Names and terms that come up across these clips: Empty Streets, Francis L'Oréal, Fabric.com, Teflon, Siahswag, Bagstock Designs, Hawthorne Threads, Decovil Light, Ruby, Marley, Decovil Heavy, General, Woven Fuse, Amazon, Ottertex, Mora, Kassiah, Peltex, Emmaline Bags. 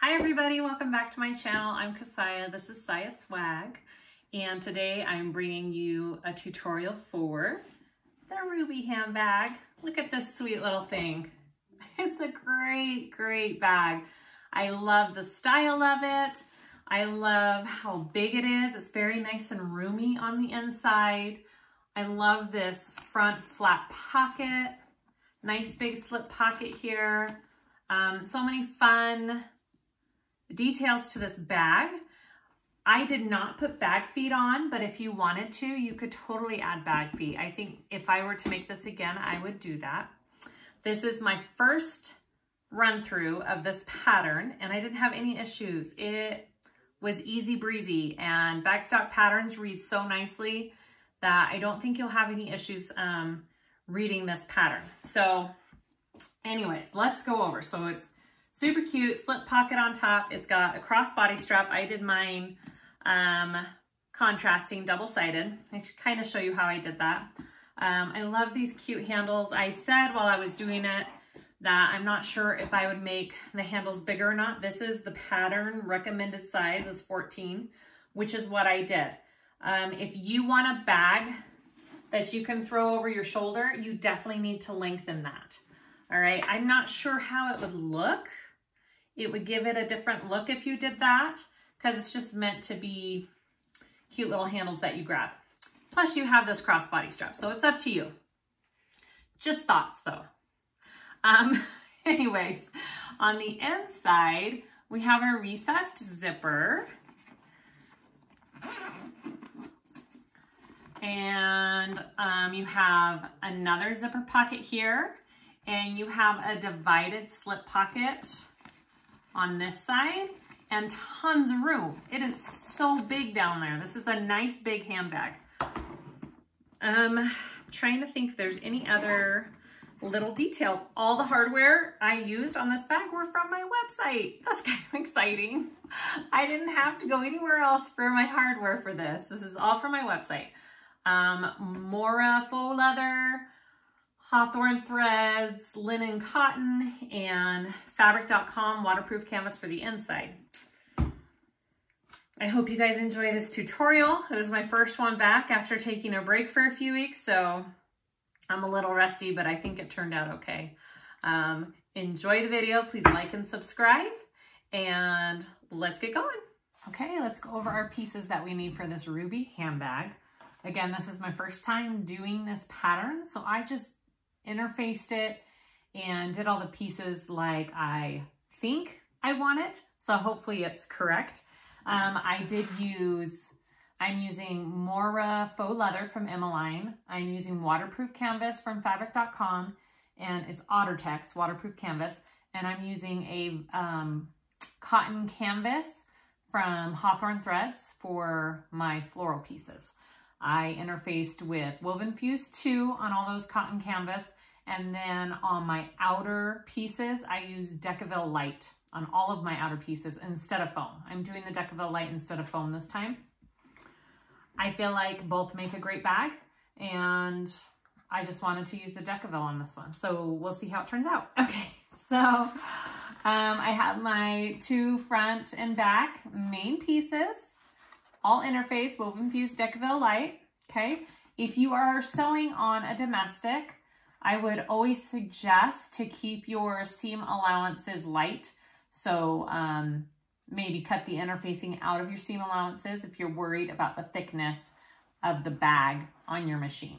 Hi everybody, welcome back to my channel. I'm Kassiah, this is Siah Swag, and today I'm bringing you a tutorial for the Ruby handbag. Look at this sweet little thing. It's a great, great bag. I love the style of it. I love how big it is. It's very nice and roomy on the inside. I love this front flat pocket. Nice big slip pocket here. So many fun details to this bag. I did not put bag feet on, but if you wanted to, you could totally add bag feet. I think if I were to make this again, I would do that. This is my first run through of this pattern, and I didn't have any issues. It was easy breezy, and Bagstock patterns read so nicely that I don't think you'll have any issues reading this pattern. So anyways, let's go over. So it's super cute, slip pocket on top. It's got a crossbody strap. I did mine contrasting, double-sided. I should kind of show you how I did that. I love these cute handles. I said while I was doing it that I'm not sure if I would make the handles bigger or not. This is the pattern recommended size is 14, which is what I did. If you want a bag that you can throw over your shoulder, you definitely need to lengthen that. All right, I'm not sure how it would look. It would give it a different look if you did that, because it's just meant to be cute little handles that you grab. Plus you have this crossbody strap, so it's up to you. Just thoughts though. Anyways, on the inside, we have a recessed zipper. And you have another zipper pocket here. And you have a divided slip pocket on this side and tons of room. It is so big down there. This is a nice big handbag. I'm trying to think if there's any other little details. All the hardware I used on this bag were from my website. That's kind of exciting. I didn't have to go anywhere else for my hardware for this. This is all from my website. Mora faux leather, Hawthorne threads, linen cotton, and Fabric.com waterproof canvas for the inside. I hope you guys enjoy this tutorial. It was my first one back after taking a break for a few weeks, so I'm a little rusty, but I think it turned out okay. Enjoy the video. Please like and subscribe, and let's get going. Okay, let's go over our pieces that we need for this Ruby handbag. Again, this is my first time doing this pattern, so I just interfaced it and did all the pieces like I think I want it, so hopefully it's correct. I'm using Mora faux leather from Emmaline. I'm using waterproof canvas from fabric.com, and it's Ottertex waterproof canvas, and I'm using a cotton canvas from Hawthorne threads for my floral pieces. I interfaced with Woven Fuse 2 on all those cotton canvas, and then on my outer pieces, I use Decovil Light on all of my outer pieces instead of foam. I'm doing the Decovil Light instead of foam this time. I feel like both make a great bag, and I just wanted to use the Decovil on this one, so we'll see how it turns out. Okay, so I have my two front and back main pieces. All interface, Woven Fuse, Decovil Light, okay? If you are sewing on a domestic, I would always suggest to keep your seam allowances light. So maybe cut the interfacing out of your seam allowances if you're worried about the thickness of the bag on your machine.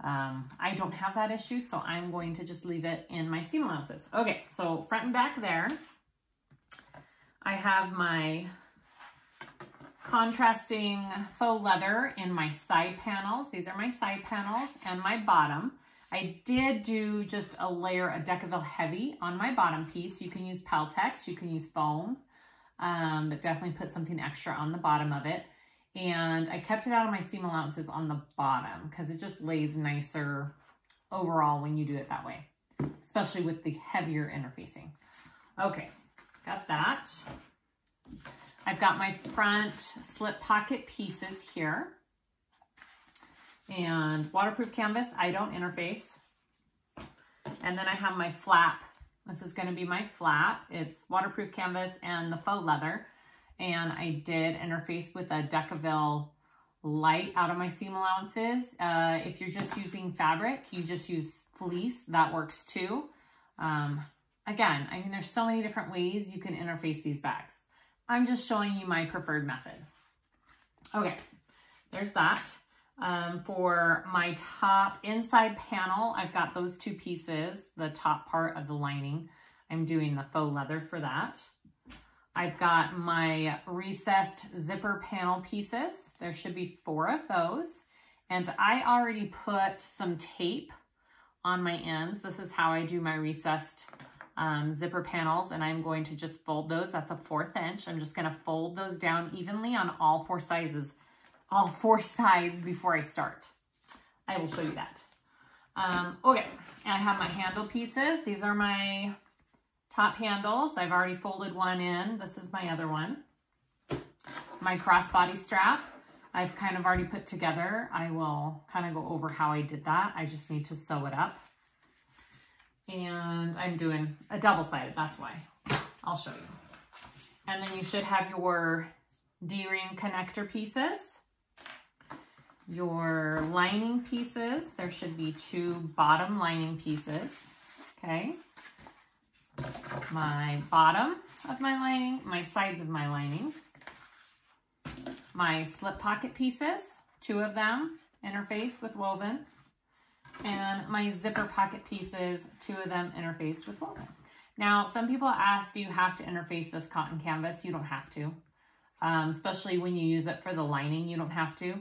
I don't have that issue, so I'm going to just leave it in my seam allowances. Okay, so front and back there. I have my contrasting faux leather in my side panels. These are my side panels and my bottom. I did do just a layer of Decovil Heavy on my bottom piece. You can use Peltex, you can use foam, but definitely put something extra on the bottom of it. And I kept it out of my seam allowances on the bottom because it just lays nicer overall when you do it that way, especially with the heavier interfacing. Okay, got that. I've got my front slip pocket pieces here and waterproof canvas. I don't interface. And then I have my flap This is going to be my flap. It's waterproof canvas and the faux leather. And I did interface with a Decovil Light out of my seam allowances. If you're just using fabric, you just use fleece. That works too. Again, I mean, there's so many different ways you can interface these bags. I'm just showing you my preferred method. Okay, there's that. For my top inside panel, I've got those two pieces, the top part of the lining. I'm doing the faux leather for that. I've got my recessed zipper panel pieces. There should be 4 of those. And I already put some tape on my ends. This is how I do my recessed zipper panels, and I'm going to just fold those. That's a 1/4 inch. I'm just going to fold those down evenly on all 4 sizes. All 4 sides before I start. I will show you that. Okay, and I have my handle pieces. These are my top handles. I've already folded one in. This is my other one. My crossbody strap, I've kind of already put together. I will kind of go over how I did that. I just need to sew it up. And I'm doing a double-sided, that's why. I'll show you. And then you should have your D-ring connector pieces. Your lining pieces, there should be 2 bottom lining pieces, okay? My bottom of my lining, my sides of my lining, my slip pocket pieces, 2 of them, interface with woven, and my zipper pocket pieces, 2 of them interface with woven. Now, some people ask, do you have to interface this cotton canvas? You don't have to, especially when you use it for the lining, you don't have to.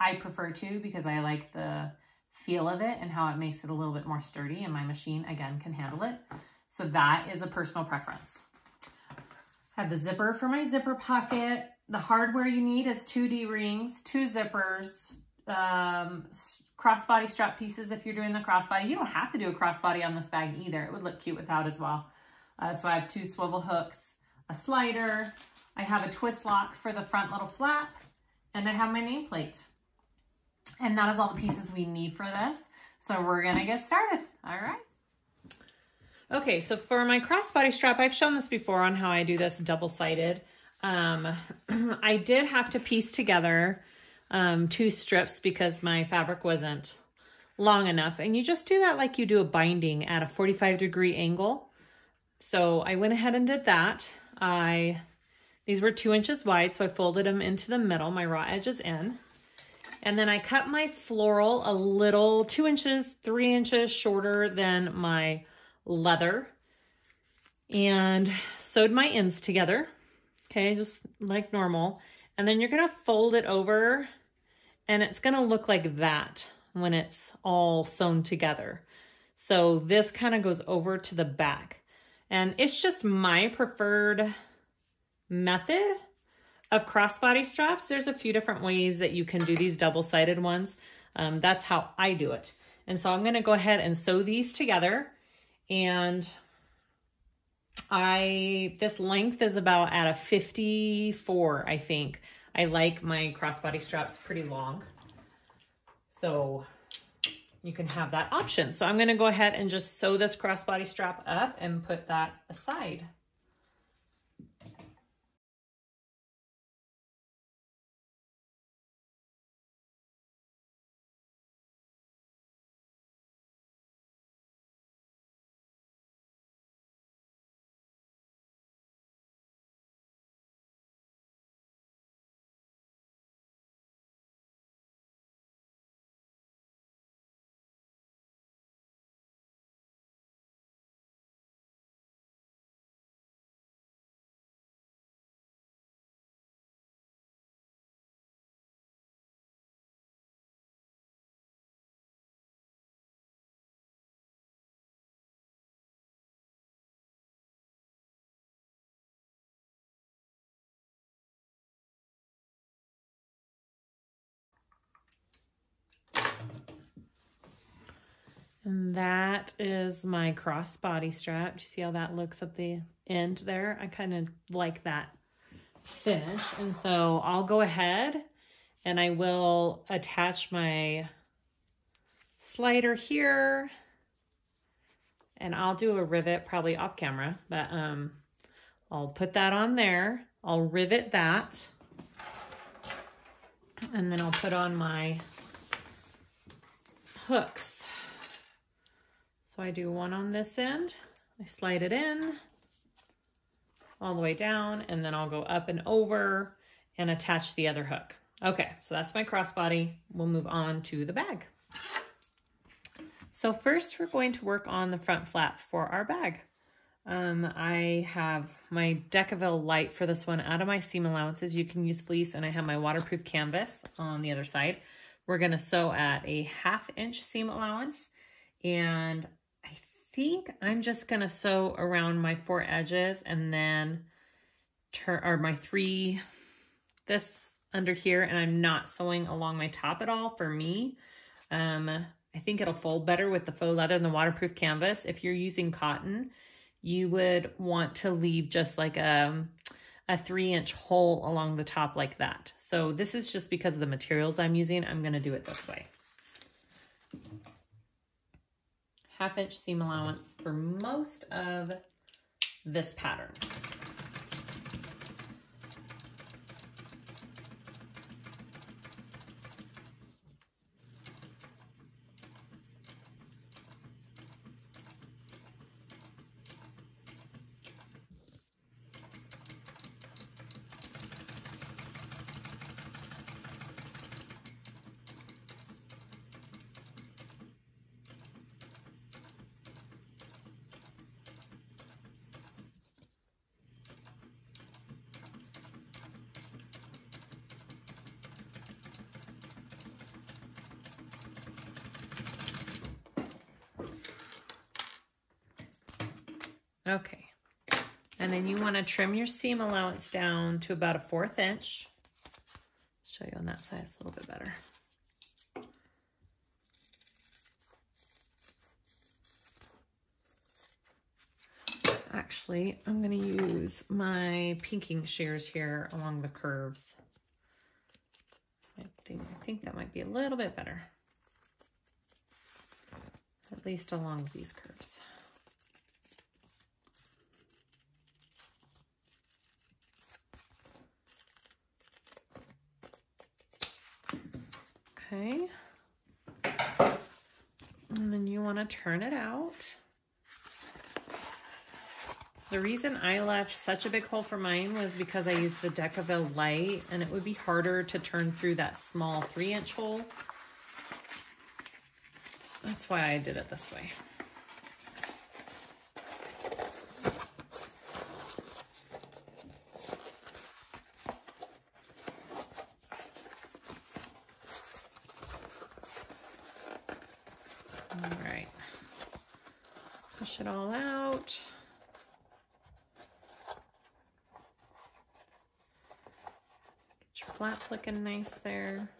I prefer to because I like the feel of it and how it makes it a little bit more sturdy, and my machine, again, can handle it. So that is a personal preference. I have the zipper for my zipper pocket. The hardware you need is 2 D-rings, 2 zippers, crossbody strap pieces if you're doing the crossbody. You don't have to do a crossbody on this bag either. It would look cute without as well. So I have 2 swivel hooks, a slider. I have a twist lock for the front little flap, and I have my nameplate. And that is all the pieces we need for this. So we're gonna get started, all right? Okay, so for my crossbody strap, I've shown this before on how I do this double-sided. I did have to piece together 2 strips because my fabric wasn't long enough. And you just do that like you do a binding at a 45-degree angle. So I went ahead and did that. These were 2 inches wide, so I folded them into the middle, my raw edges in. And then I cut my floral a little, 3 inches shorter than my leather, and sewed my ends together, okay, just like normal. And then you're gonna fold it over, and it's gonna look like that when it's all sewn together. So this kind of goes over to the back. And it's just my preferred method of crossbody straps. There's a few different ways that you can do these double-sided ones. That's how I do it. And so I'm gonna go ahead and sew these together. And this length is about at a 54, I think. I like my crossbody straps pretty long. So you can have that option. So I'm gonna go ahead and just sew this crossbody strap up and put that aside. And that is my crossbody strap. Do you see how that looks at the end there? I kind of like that finish. And so I'll go ahead and I will attach my slider here and I'll do a rivet probably off camera, but I'll put that on there. I'll rivet that, and then I'll put on my hooks. So I do one on this end, I slide it in all the way down, and then I'll go up and over and attach the other hook. Okay, so that's my crossbody. We'll move on to the bag. So first we're going to work on the front flap for our bag. I have my Decovil Light for this one out of my seam allowances. You can use fleece, and I have my waterproof canvas on the other side. We're gonna sew at a 1/2 inch seam allowance, and I think I'm just gonna sew around my 4 edges and then turn, or my 3, this under here, and I'm not sewing along my top at all for me. I think it'll fold better with the faux leather and the waterproof canvas. If you're using cotton, you would want to leave just like a 3-inch hole along the top like that. So this is just because of the materials I'm using, I'm gonna do it this way. 1/2 inch seam allowance for most of this pattern. Okay, and then you want to trim your seam allowance down to about a 1/4 inch. Show you on that side, it's a little bit better. Actually, I'm gonna use my pinking shears here along the curves. I think that might be a little bit better. At least along these curves. Okay, and then you want to turn it out. The reason I left such a big hole for mine was because I used the Decovil Light, and it would be harder to turn through that small 3-inch hole. That's why I did it this way. Push it all out. Get your flap looking nice there.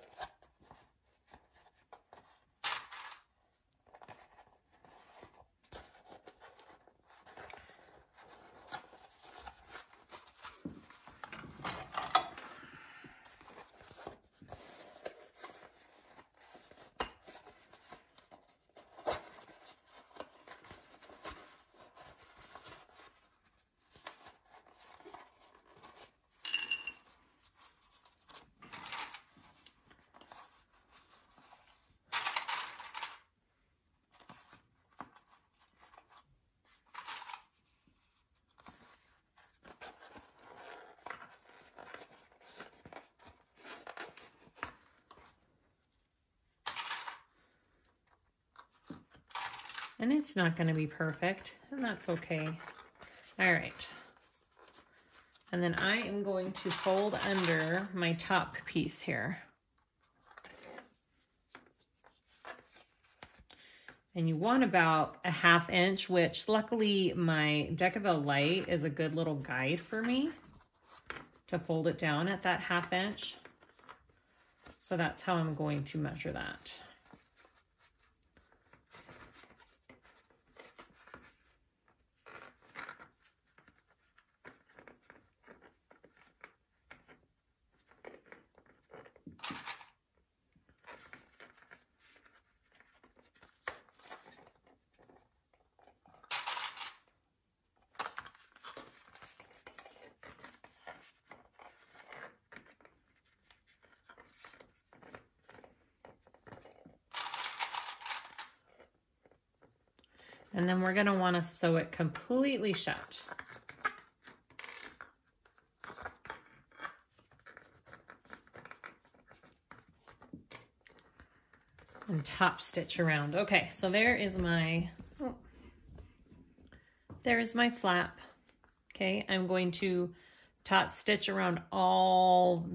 And it's not going to be perfect, and that's okay. All right. And then I am going to fold under my top piece here. And you want about a 1/2 inch, which luckily my Decovil Light is a good little guide for me to fold it down at that 1/2 inch. So that's how I'm going to measure that. And then we're going to want to sew it completely shut. And top stitch around. Okay, so there is my, oh, there is my flap. Okay, I'm going to top stitch around all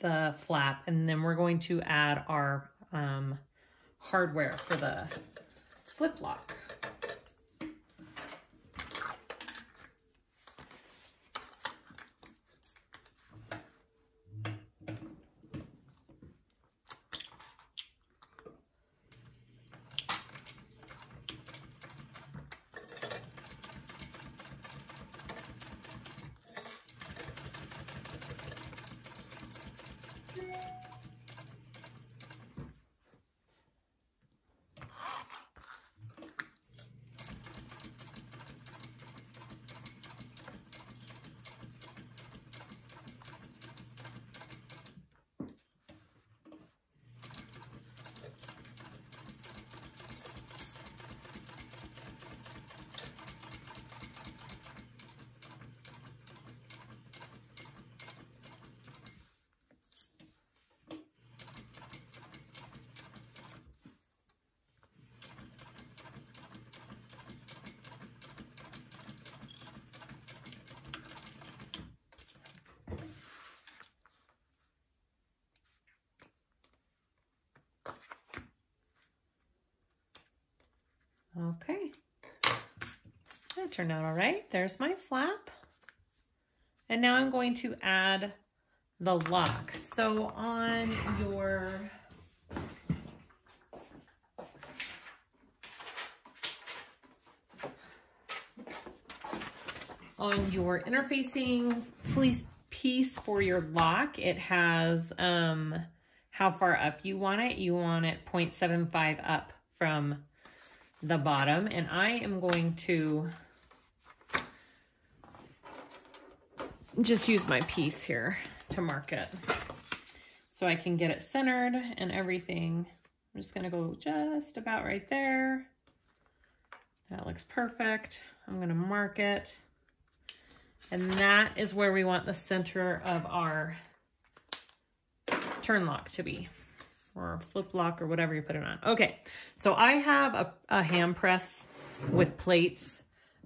the flap, and then we're going to add our hardware for the flip lock. Okay, that turned out all right. There's my flap. And now I'm going to add the lock. So on your interfacing fleece piece for your lock, it has how far up you want it. You want it 0.75 up from the bottom, and I am going to just use my piece here to mark it so I can get it centered and everything. I'm just going to go just about right there. That looks perfect. I'm going to mark it, and that is where we want the center of our turn lock to be, or flip lock, or whatever you put it on. Okay, so I have a hand press with plates.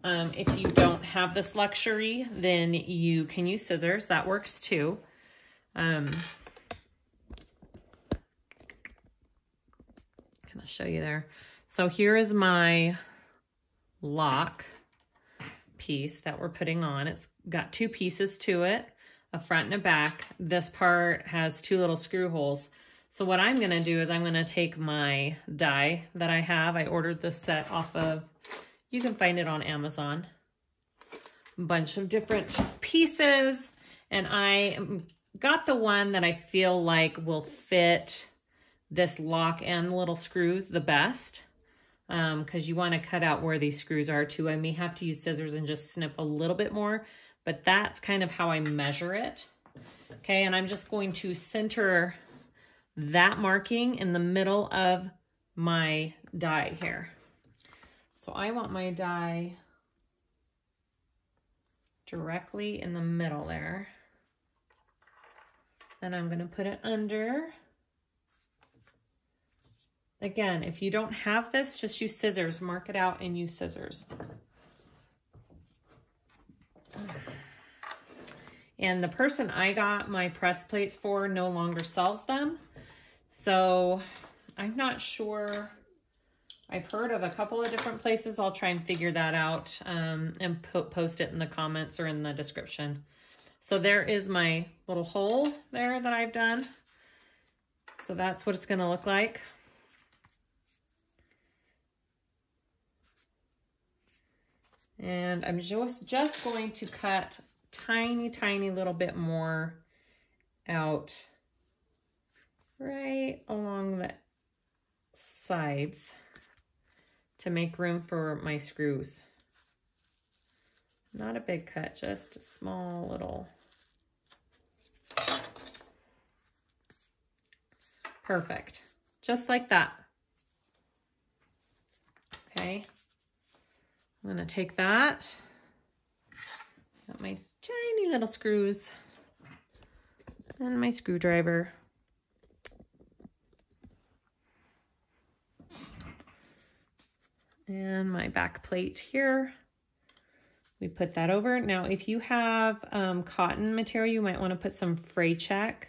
If you don't have this luxury, then you can use scissors. That works too. Kind of show you there. So here is my lock piece that we're putting on. It's got two pieces to it, a front and a back. This part has two little screw holes. So what I'm going to do is I'm going to take my die that I have. I ordered this set off of, you can find it on Amazon, a bunch of different pieces. And I got the one that I feel like will fit this lock and the little screws the best, because you want to cut out where these screws are too. I may have to use scissors and just snip a little bit more, but that's kind of how I measure it. Okay, and I'm just going to center that marking in the middle of my die here. So I want my die directly in the middle there. Then I'm going to put it under. Again, if you don't have this, just use scissors. Mark it out and use scissors. And the person I got my press plates for no longer sells them. So I'm not sure. I've heard of a couple of different places. I'll try and figure that out and post it in the comments or in the description. So there is my little hole there that I've done. So that's what it's going to look like. And I'm just going to cut tiny little bit more out right along the sides to make room for my screws. Not a big cut, just a small little. Perfect. Just like that. Okay. I'm gonna take that. Got my tiny little screws and my screwdriver. And my back plate here. We put that over. Now, if you have cotton material, you might want to put some fray check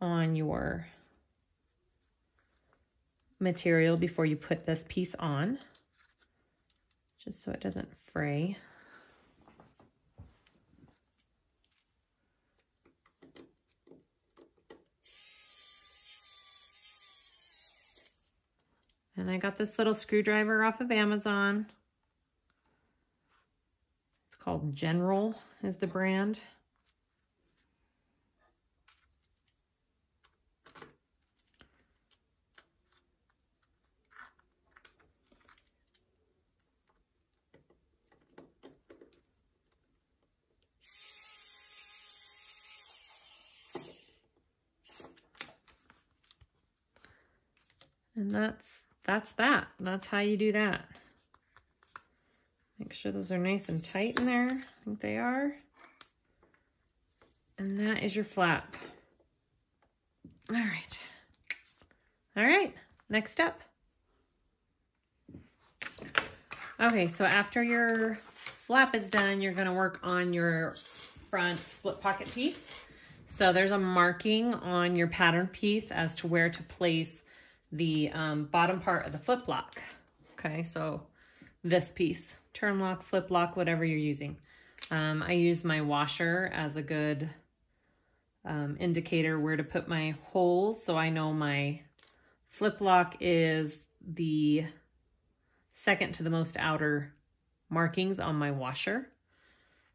on your material before you put this piece on, just so it doesn't fray. And I got this little screwdriver off of Amazon. It's called General is the brand. And that's how you do that. Make sure those are nice and tight in there. I think they are. And that is your flap. All right. All right, next step. Okay, so after your flap is done, you're gonna work on your front slip pocket piece. So there's a marking on your pattern piece as to where to place the bottom part of the flip lock. Okay, so this piece, turn lock, flip lock, whatever you're using. I use my washer as a good indicator where to put my holes, so I know my flip lock is the second to the most outer markings on my washer.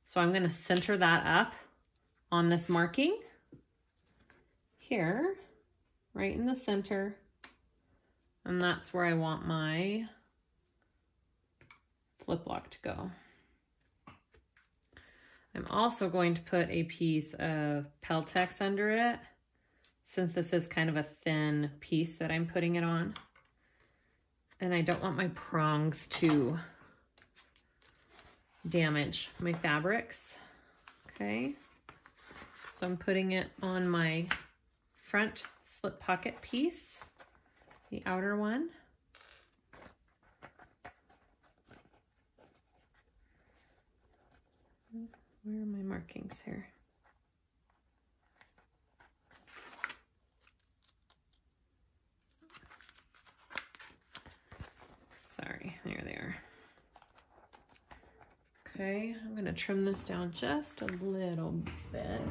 So I'm gonna center that up on this marking here, right in the center. And that's where I want my flip lock to go. I'm also going to put a piece of Peltex under it, since this is kind of a thin piece that I'm putting it on. And I don't want my prongs to damage my fabrics. Okay, so I'm putting it on my front slip pocket piece. The outer one. Where are my markings here? Sorry, there they are. Okay, I'm gonna trim this down just a little bit.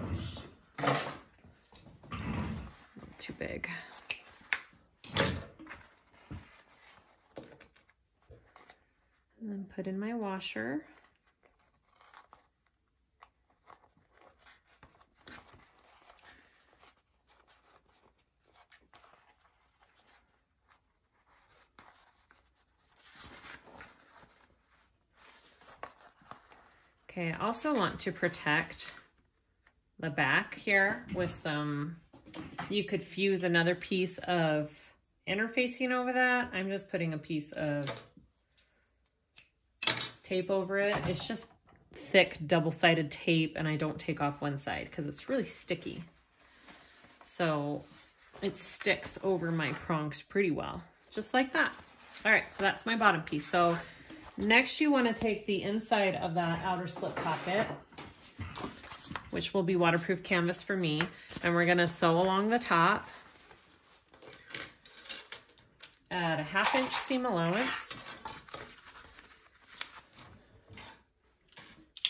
Not too big. And then put in my washer. Okay, I also want to protect the back here with some, you could fuse another piece of interfacing over that. I'm just putting a piece of tape over it. It's just thick double-sided tape, and I don't take off one side because it's really sticky. So it sticks over my prongs pretty well, just like that. All right, so that's my bottom piece. So next you want to take the inside of that outer slip pocket, which will be waterproof canvas for me, and we're going to sew along the top at a 1/2 inch seam allowance.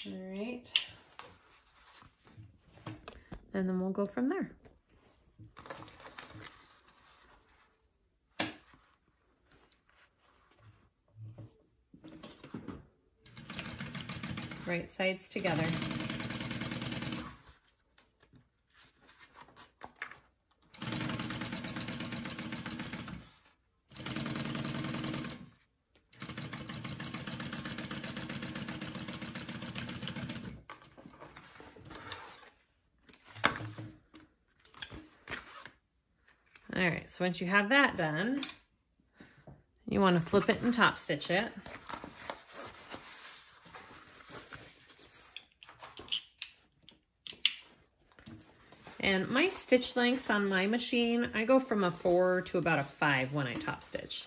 All right, and then we'll go from there. Right sides together. All right, so once you have that done, you want to flip it and top stitch it. And my stitch lengths on my machine, I go from a 4 to about a 5 when I top stitch.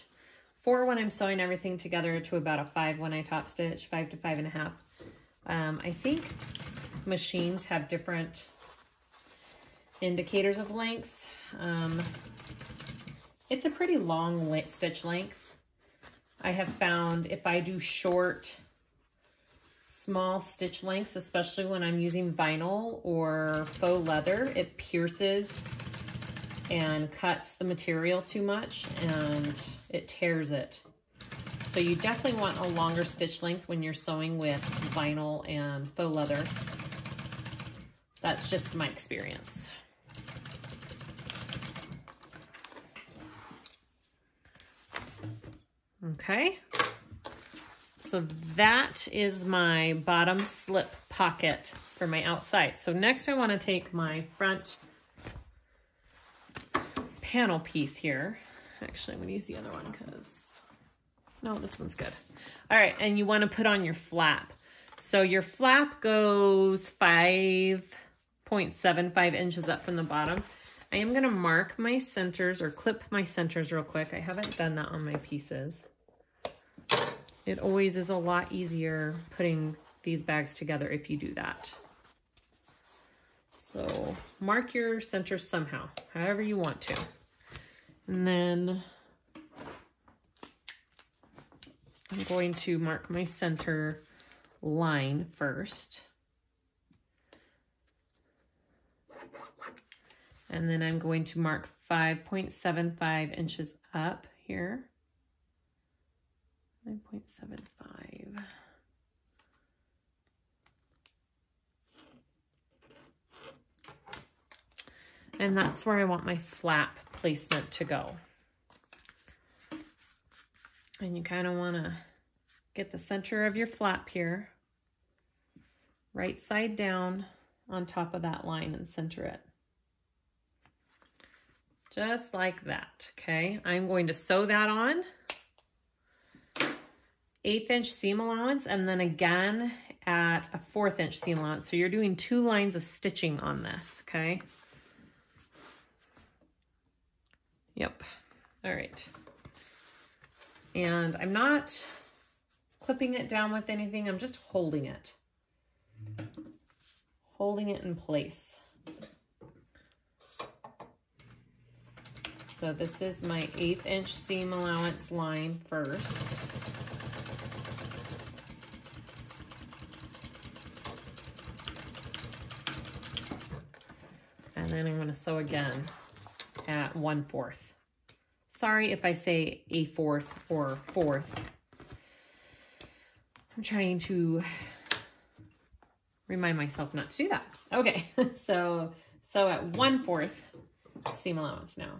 4 when I'm sewing everything together to about a 5 when I top stitch, 5 to 5.5. I think machines have different indicators of lengths. It's a pretty long stitch length. I have found if I do short, small stitch lengths, especially when I'm using vinyl or faux leather, it pierces and cuts the material too much and it tears it. So you definitely want a longer stitch length when you're sewing with vinyl and faux leather. That's just my experience. Okay, so that is my bottom slip pocket for my outside. So next I want to take my front panel piece here. Actually, I'm going to use the other one because, no, this one's good. All right, and you want to put on your flap. So your flap goes 5.75 inches up from the bottom. I am going to mark my centers or clip my centers real quick. I haven't done that on my pieces. It always is a lot easier putting these bags together if you do that. So mark your centers somehow, however you want to. And then I'm going to mark my center line first. And then I'm going to mark 5.75 inches up here. 9.75. And that's where I want my flap placement to go. And you kind of want to get the center of your flap here, right side down on top of that line and center it. Just like that, okay? I'm going to sew that on. 1/8 inch seam allowance, and then again at a 1/4 inch seam allowance. So you're doing 2 lines of stitching on this, okay? Yep, all right. And I'm not clipping it down with anything, I'm just holding it in place. So this is my 1/8 inch seam allowance line first. And then I'm going to sew again at 1/4. Sorry if I say 1/4 or 1/4. I'm trying to remind myself not to do that. Okay, so at 1/4 seam allowance now.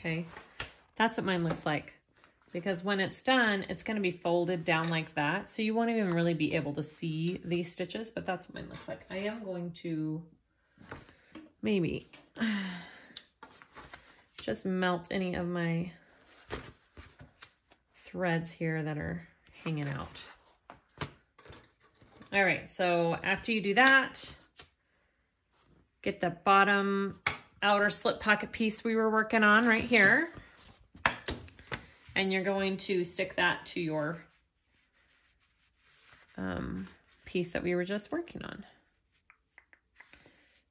Okay, that's what mine looks like, because when it's done, it's going to be folded down like that. So you won't even really be able to see these stitches, but that's what mine looks like. I am going to maybe just melt any of my threads here that are hanging out. All right, so after you do that, get the bottom outer slip pocket piece we were working on right here, and you're going to stick that to your piece that we were just working on.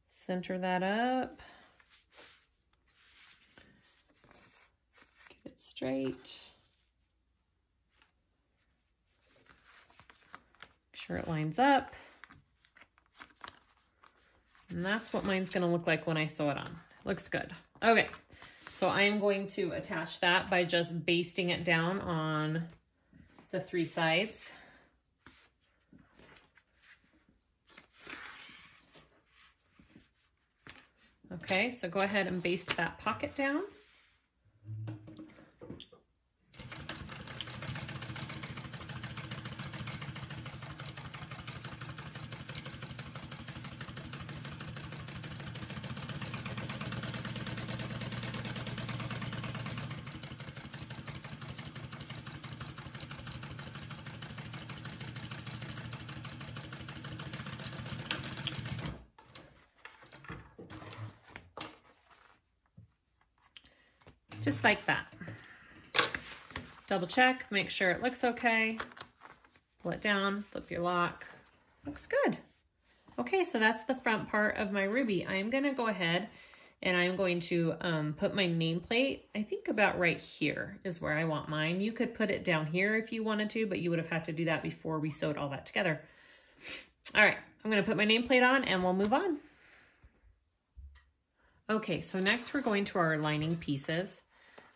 Center that up, get it straight, make sure it lines up. And that's what mine's going to look like when I sew it on. Looks good. Okay, so I am going to attach that by just basting it down on the 3 sides. Okay, so go ahead and baste that pocket down. just like that. Double check, make sure it looks okay. Pull it down, flip your lock. Looks good. Okay, so that's the front part of my Ruby. I'm gonna go ahead and I'm going to put my nameplate, I think about right here is where I want mine. You could put it down here if you wanted to, but you would have had to do that before we sewed all that together. All right, I'm gonna put my nameplate on and we'll move on. Okay, so next we're going to our lining pieces.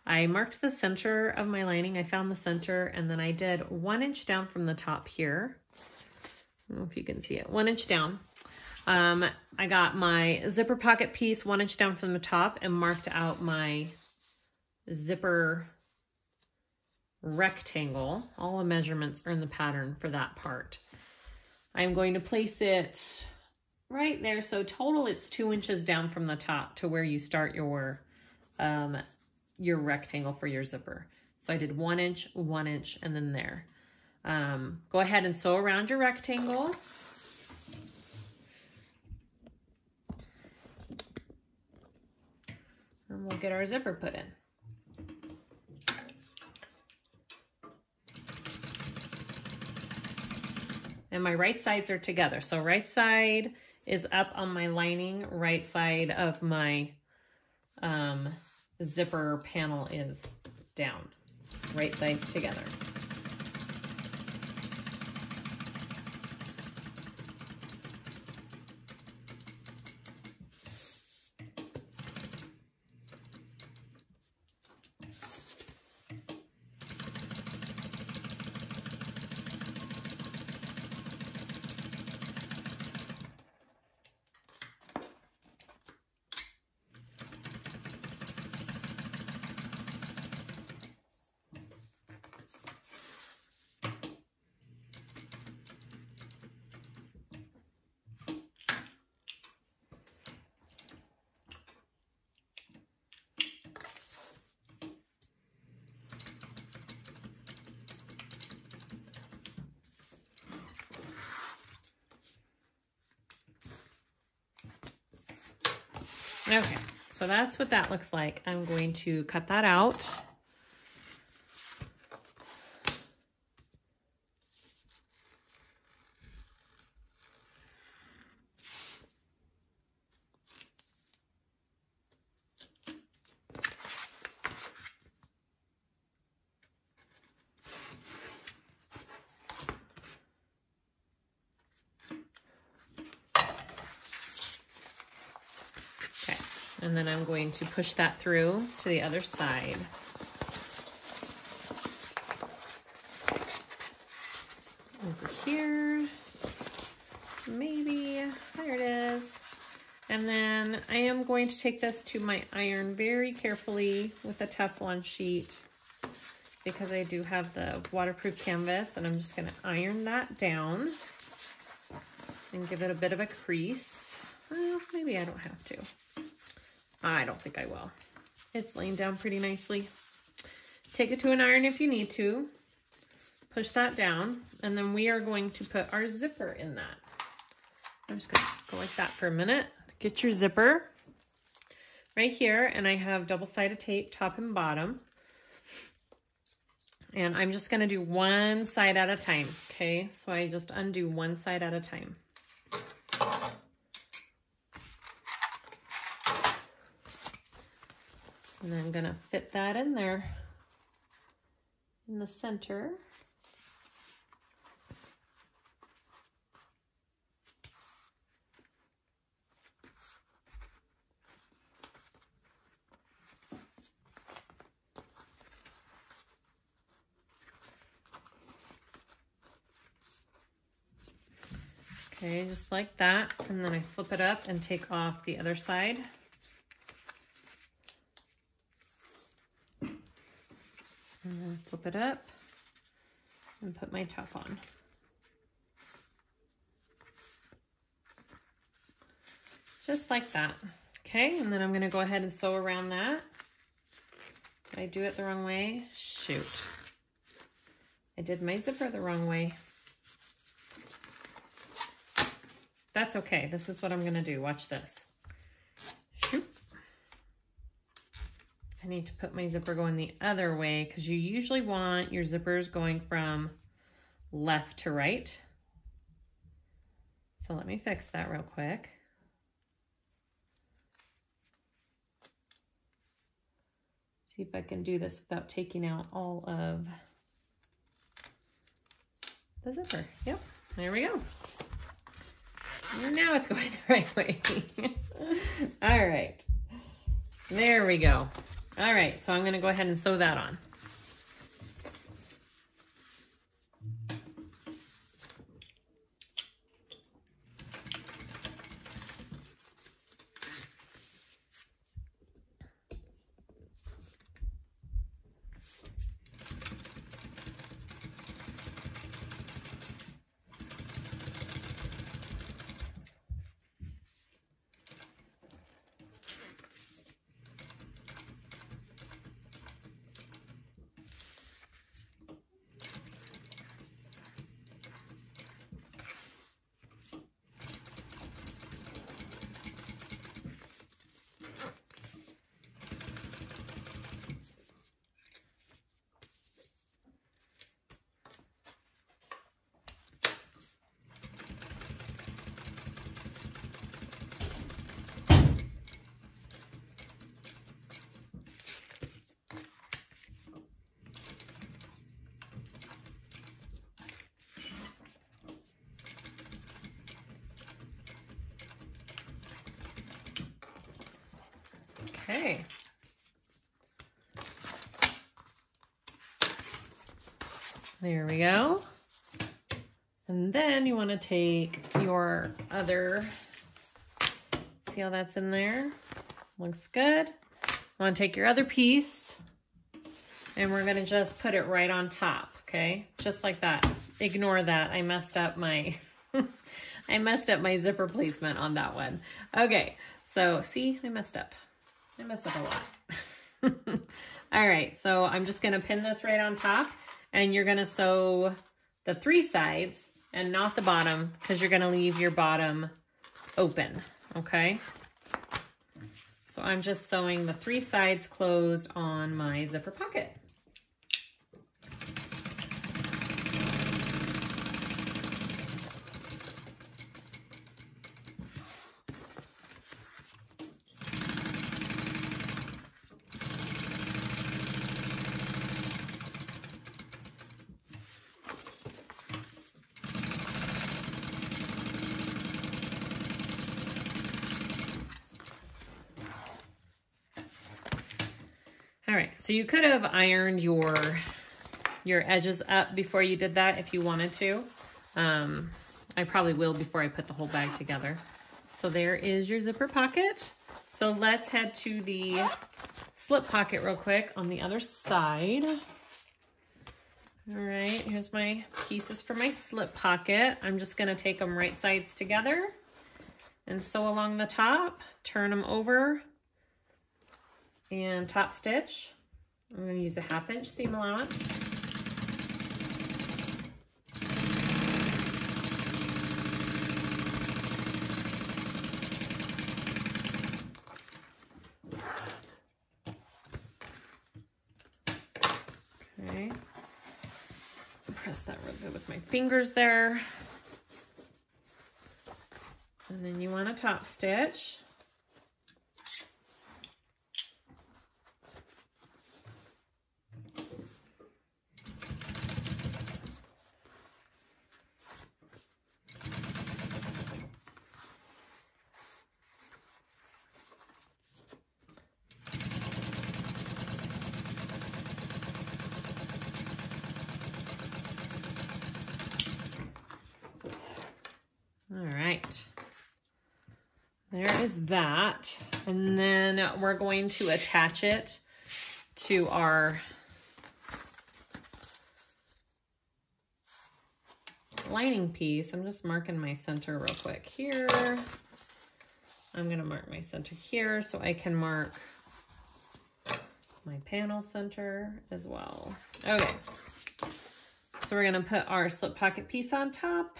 I marked the center of my lining. I found the center and then I did 1 inch down from the top here. I don't know if you can see it, 1 inch down. I got my zipper pocket piece 1 inch down from the top and marked out my zipper rectangle. All the measurements are in the pattern for that part. I'm going to place it right there. So total it's 2 inches down from the top to where you start your rectangle for your zipper. So I did 1 inch, 1 inch, and then there. Go ahead and sew around your rectangle. And we'll get our zipper put in. And my right sides are together. So right side is up on my lining, right side of my zipper panel is down. Right sides together. Okay, so that's what that looks like. I'm going to cut that out. And then I'm going to push that through to the other side. Over here, maybe, there it is. And then I am going to take this to my iron very carefully with a Teflon sheet because I do have the waterproof canvas and I'm just gonna iron that down and give it a bit of a crease. Well, maybe I don't have to. I don't think I will. It's laying down pretty nicely. Take it to an iron if you need to. Push that down, and then we are going to put our zipper in that. I'm just gonna go like that for a minute. Get your zipper right here, and I have double-sided tape, top and bottom. And I'm just gonna do one side at a time, okay? So I just undo one side at a time. And I'm gonna fit that in there in the center. Okay, just like that. And then I flip it up and take off the other side. And then flip it up and put my top on. Just like that. Okay, and then I'm gonna go ahead and sew around that. Did I do it the wrong way? Shoot. I did my zipper the wrong way. That's okay, this is what I'm gonna do, watch this. Shoot. I need to put my zipper going the other way because you usually want your zippers going from left to right. So let me fix that real quick. See if I can do this without taking out all of the zipper. Yep, there we go. Now it's going the right way. All right, there we go. All right, so I'm gonna go ahead and sew that on. Okay. There we go. And then you want to take your other, see how that's in there? Looks good. You want to take your other piece and we're going to just put it right on top, okay? Just like that. Ignore that. I messed up my I messed up my zipper placement on that one. Okay. So, see, I messed up a lot. All right, so I'm just gonna pin this right on top and you're gonna sew the three sides and not the bottom because you're gonna leave your bottom open, okay? So I'm just sewing the three sides closed on my zipper pocket. So you could have ironed your edges up before you did that if you wanted to. I probably will before I put the whole bag together. So there is your zipper pocket. So let's head to the slip pocket real quick on the other side. All right, here's my pieces for my slip pocket. I'm just gonna take them right sides together and sew along the top, turn them over and top stitch. I'm going to use a 1/2 inch seam allowance. Okay. Press that real good with my fingers there. And then you want to top stitch. That, and then we're going to attach it to our lining piece. I'm just marking my center real quick here. I'm going to mark my center here so I can mark my panel center as well. Okay, so we're going to put our slip pocket piece on top,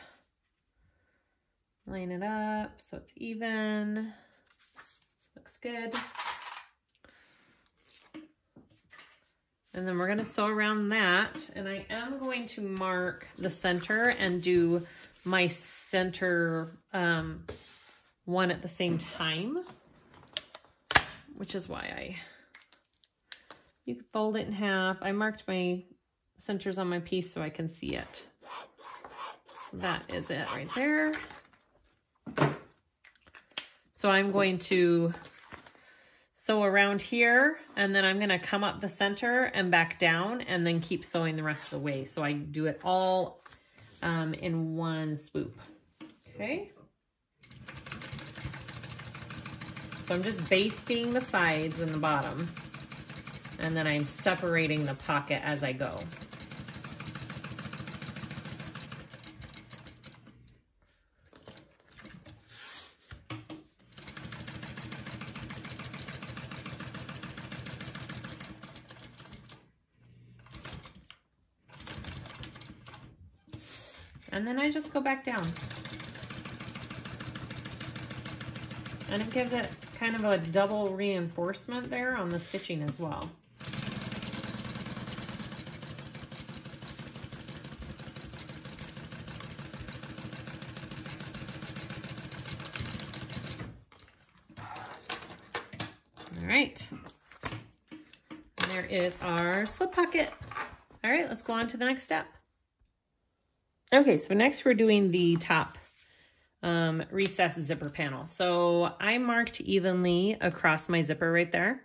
line it up so it's even. Looks good. And then we're going to sew around that, and I am going to mark the center and do my center one at the same time, which is why you can fold it in half. I marked my centers on my piece so I can see it. So that is it right there. So I'm going to sew around here, and then I'm going to come up the center and back down and then keep sewing the rest of the way. So I do it all in one swoop. Okay. So I'm just basting the sides and the bottom, and then I'm separating the pocket as I go. And then I just go back down. And it gives it kind of a double reinforcement there on the stitching as well. All right. And there is our slip pocket. All right, let's go on to the next step. Okay, so next we're doing the top recess zipper panel. So I marked evenly across my zipper right there,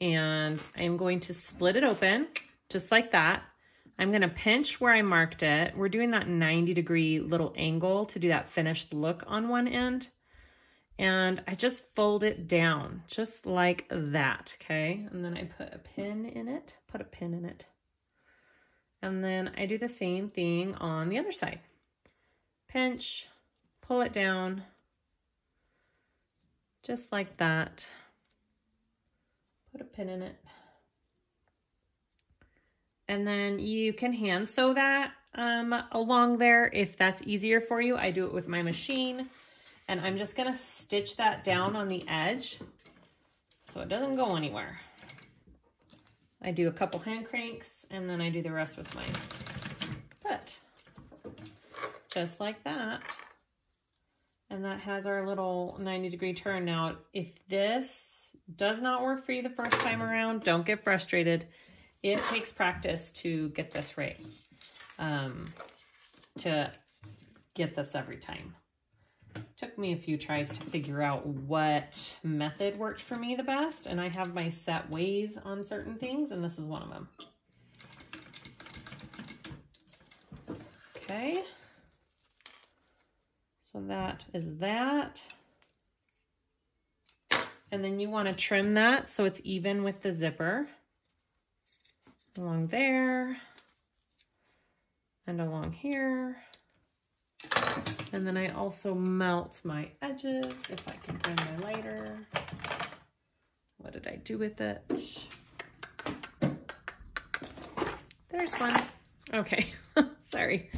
and I'm going to split it open just like that. I'm gonna pinch where I marked it. We're doing that 90-degree little angle to do that finished look on one end. And I just fold it down just like that, okay? And then I put a pin in it, And then I do the same thing on the other side. Pinch, pull it down, just like that. Put a pin in it. And then you can hand sew that along there if that's easier for you. I do it with my machine, and I'm just gonna stitch that down on the edge so it doesn't go anywhere. I do a couple hand cranks, and then I do the rest with mine. But just like that, and that has our little 90-degree turn. Now, if this does not work for you the first time around, don't get frustrated. It takes practice to get this right, to get this every time. Took me a few tries to figure out what method worked for me the best, and I have my set ways on certain things, and this is one of them. Okay, so that is that. And then you want to trim that so it's even with the zipper along there and along here. And then I also melt my edges, if I can find my lighter. What did I do with it? There's one. Okay, sorry.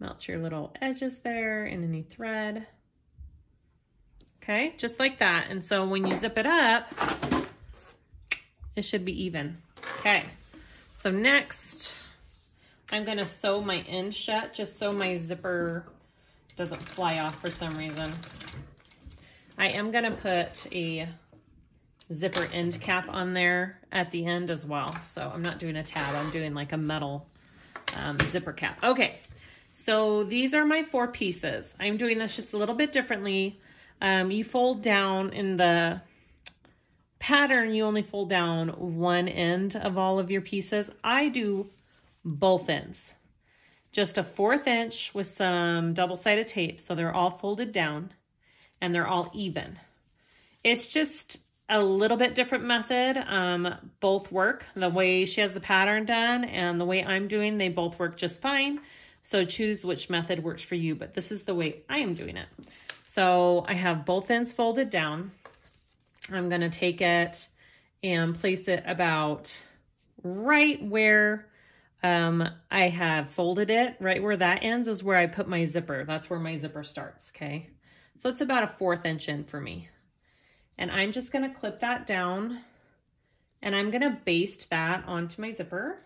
Melt your little edges there and any thread. Okay, just like that. And so when you zip it up, it should be even. Okay, so next I'm gonna sew my end shut just so my zipper doesn't fly off for some reason. I am gonna put a zipper end cap on there at the end as well. So I'm not doing a tab, I'm doing like a metal zipper cap. Okay, so these are my four pieces. I'm doing this just a little bit differently. You fold down in the pattern, you only fold down one end of all of your pieces. I do both ends. Just a 1/4 inch with some double-sided tape. So they're all folded down and they're all even. It's just a little bit different method. Both work. The way she has the pattern done and the way I'm doing, they both work just fine. So choose which method works for you, but this is the way I am doing it. So I have both ends folded down. I'm gonna take it and place it about right where I have folded it. Right where that ends is where I put my zipper. That's where my zipper starts, okay? So it's about a 1/4 inch in for me. And I'm just gonna clip that down and I'm gonna baste that onto my zipper,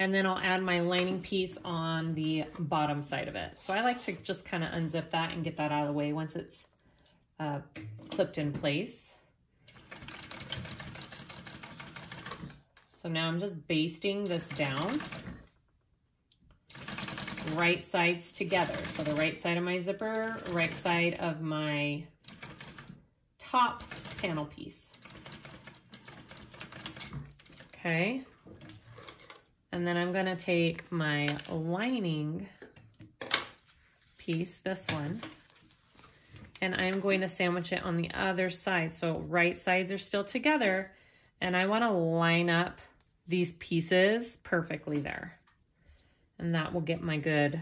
and then I'll add my lining piece on the bottom side of it. So I like to just kind of unzip that and get that out of the way once it's clipped in place. So now I'm just basting this down, right sides together. So the right side of my zipper, right side of my top panel piece. Okay. And then I'm gonna take my lining piece, this one, and I'm going to sandwich it on the other side. So right sides are still together, and I wanna line up these pieces perfectly there. And that will get my good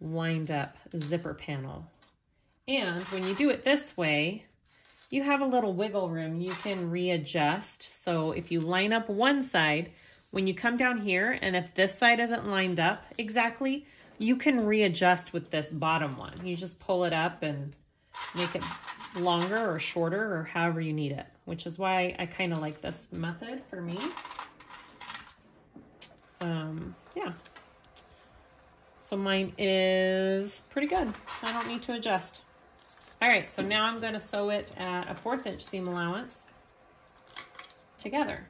wind up zipper panel. And when you do it this way, you have a little wiggle room. You can readjust. So if you line up one side, when you come down here, and if this side isn't lined up exactly, you can readjust with this bottom one. You just pull it up and make it longer or shorter or however you need it, which is why I kind of like this method for me. Yeah. So mine is pretty good. I don't need to adjust. All right, so now I'm gonna sew it at a 1/4 inch seam allowance together.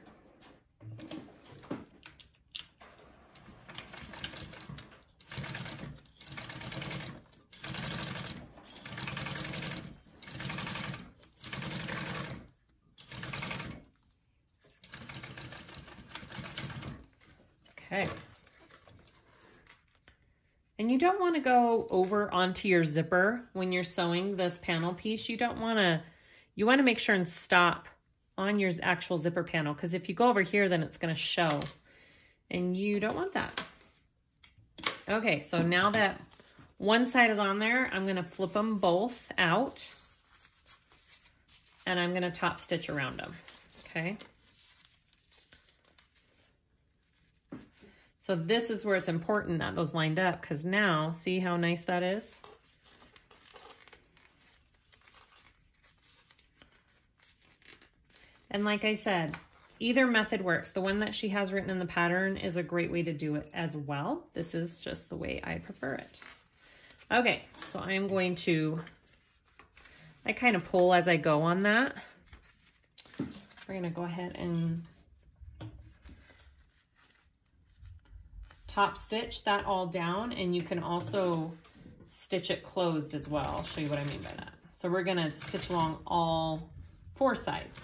Okay. And you don't want to go over onto your zipper when you're sewing this panel piece. You don't want to, you want to make sure and stop on your actual zipper panel, because if you go over here, then it's going to show and you don't want that. Okay, so now that one side is on there, I'm going to flip them both out and I'm going to top stitch around them. Okay. So this is where it's important that those lined up, because now, see how nice that is? And like I said, either method works. The one that she has written in the pattern is a great way to do it as well. This is just the way I prefer it. Okay, so I'm going to, I kind of pull as I go on that. We're gonna go ahead and top stitch that all down, and you can also stitch it closed as well. I'll show you what I mean by that. So we're gonna stitch along all 4 sides.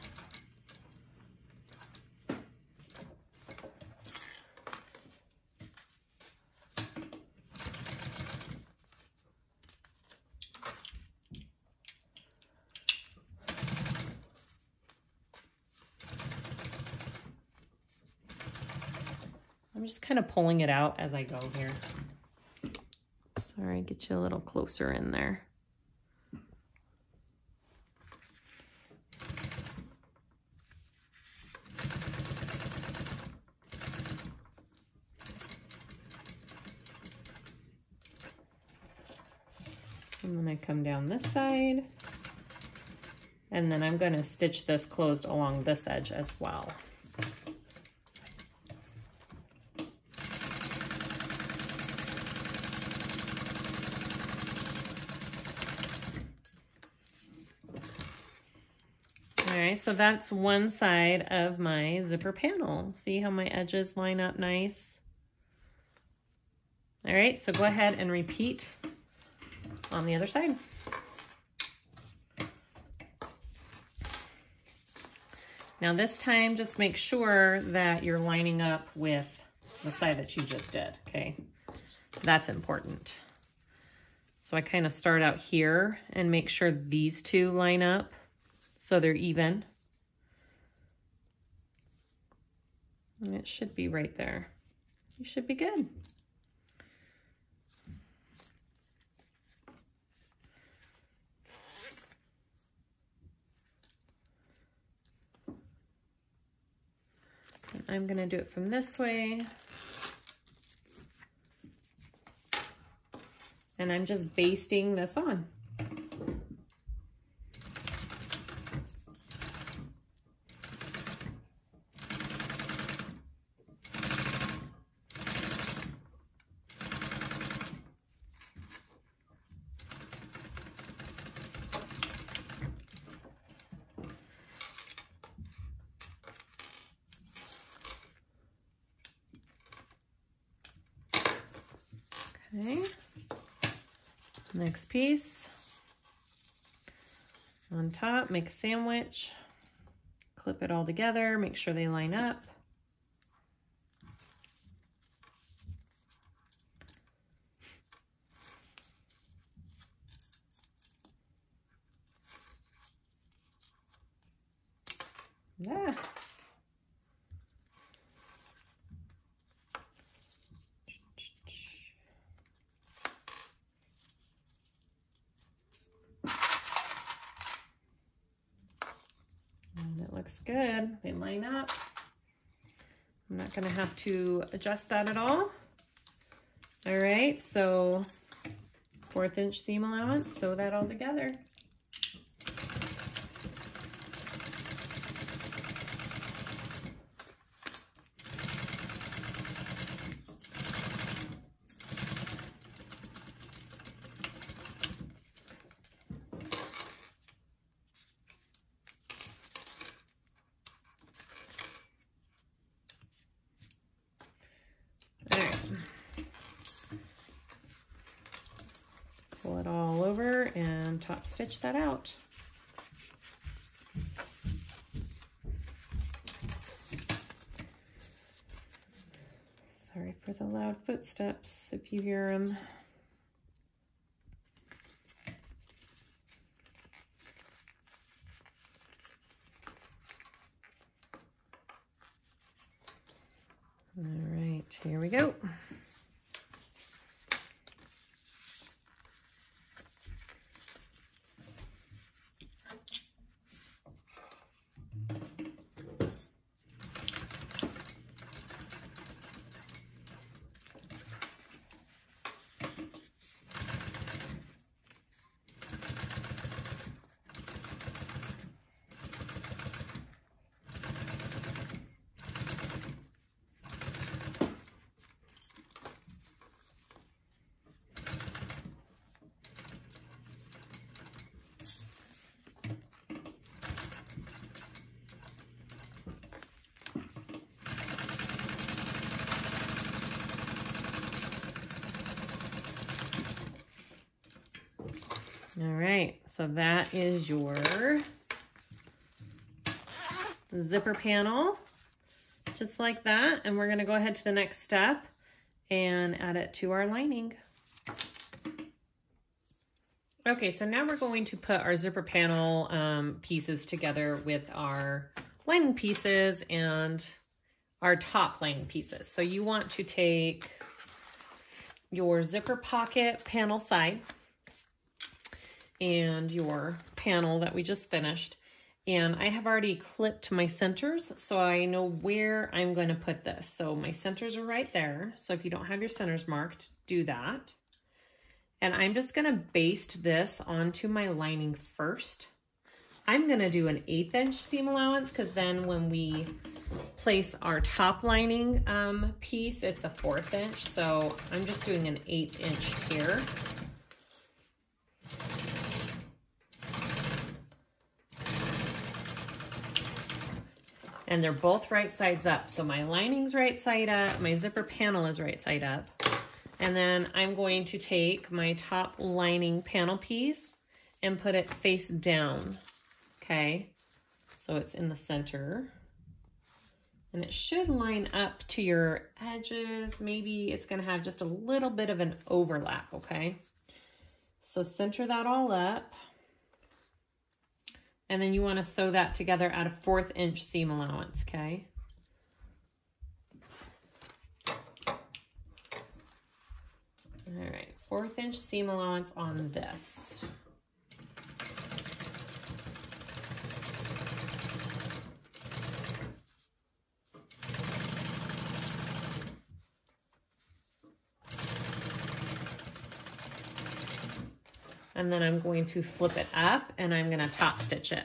Just kind of pulling it out as I go here. Sorry, get you a little closer in there. And then I come down this side, and then I'm going to stitch this closed along this edge as well. So that's one side of my zipper panel. See how my edges line up nice? All right, so go ahead and repeat on the other side. Now this time, just make sure that you're lining up with the side that you just did, okay? That's important. So I kind of start out here and make sure these two line up so they're even. And it should be right there. You should be good. And I'm gonna do it from this way. And I'm just basting this on. Okay, next piece on top, make a sandwich, clip it all together, make sure they line up. Yeah. And it looks good. They line up. I'm not going to have to adjust that at all. All right, so 1/4 inch seam allowance, sew that all together. Pull it all over and top stitch that out. Sorry for the loud footsteps if you hear them. All right, here we go. All right, so that is your zipper panel, just like that. And we're gonna go ahead to the next step and add it to our lining. Okay, so now we're going to put our zipper panel pieces together with our lining pieces and our top lining pieces. So you want to take your zipper pocket panel side and your panel that we just finished. And I have already clipped my centers, so I know where I'm going to put this. So my centers are right there. So if you don't have your centers marked, do that. And I'm just going to baste this onto my lining first. I'm going to do an 1/8 inch seam allowance because then when we place our top lining piece, it's a 1/4 inch. So I'm just doing an 1/8 inch here. And they're both right sides up. So my lining's right side up, my zipper panel is right side up. And then I'm going to take my top lining panel piece and put it face down, okay? So it's in the center. And it should line up to your edges. Maybe it's gonna have just a little bit of an overlap, okay? So center that all up. And then you want to sew that together at a 1/4 inch seam allowance, okay? All right, 1/4 inch seam allowance on this. And then I'm going to flip it up and I'm going to top stitch it.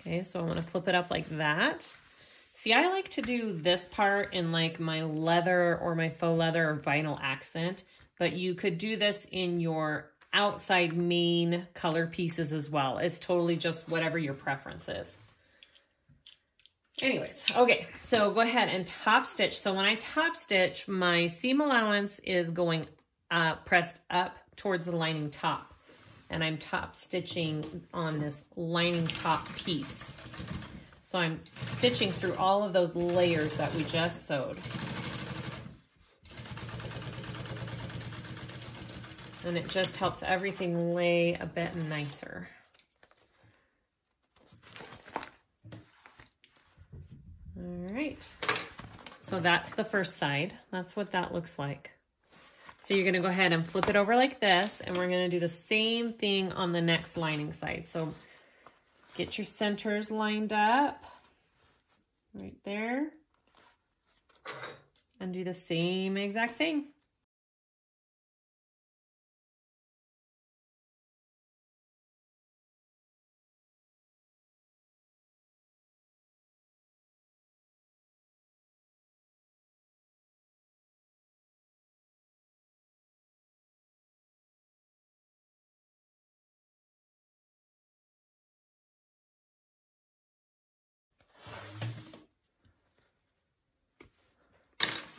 Okay, so I'm going to flip it up like that. See, I like to do this part in like my leather or my faux leather or vinyl accent, but you could do this in your outside main color pieces as well. It's totally just whatever your preference is. Anyways, okay, so go ahead and top stitch. So when I top stitch, my seam allowance is going pressed up towards the lining top, and I'm top stitching on this lining top piece. So I'm stitching through all of those layers that we just sewed. And it just helps everything lay a bit nicer. All right, so that's the first side. That's what that looks like. So you're gonna go ahead and flip it over like this, and we're gonna do the same thing on the next lining side. So get your centers lined up right there and do the same exact thing.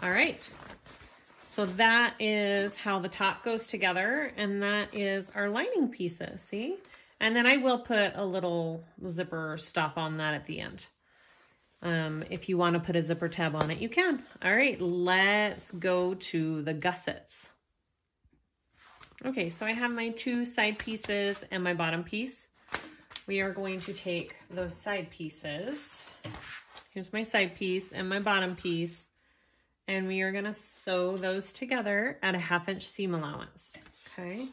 All right, so that is how the top goes together, and that is our lining pieces, see? And then I will put a little zipper stop on that at the end. If you want to put a zipper tab on it, you can. All right, let's go to the gussets. Okay, so I have my two side pieces and my bottom piece. We are going to take those side pieces. Here's my side piece and my bottom piece. And we are gonna sew those together at a 1/2 inch seam allowance, okay?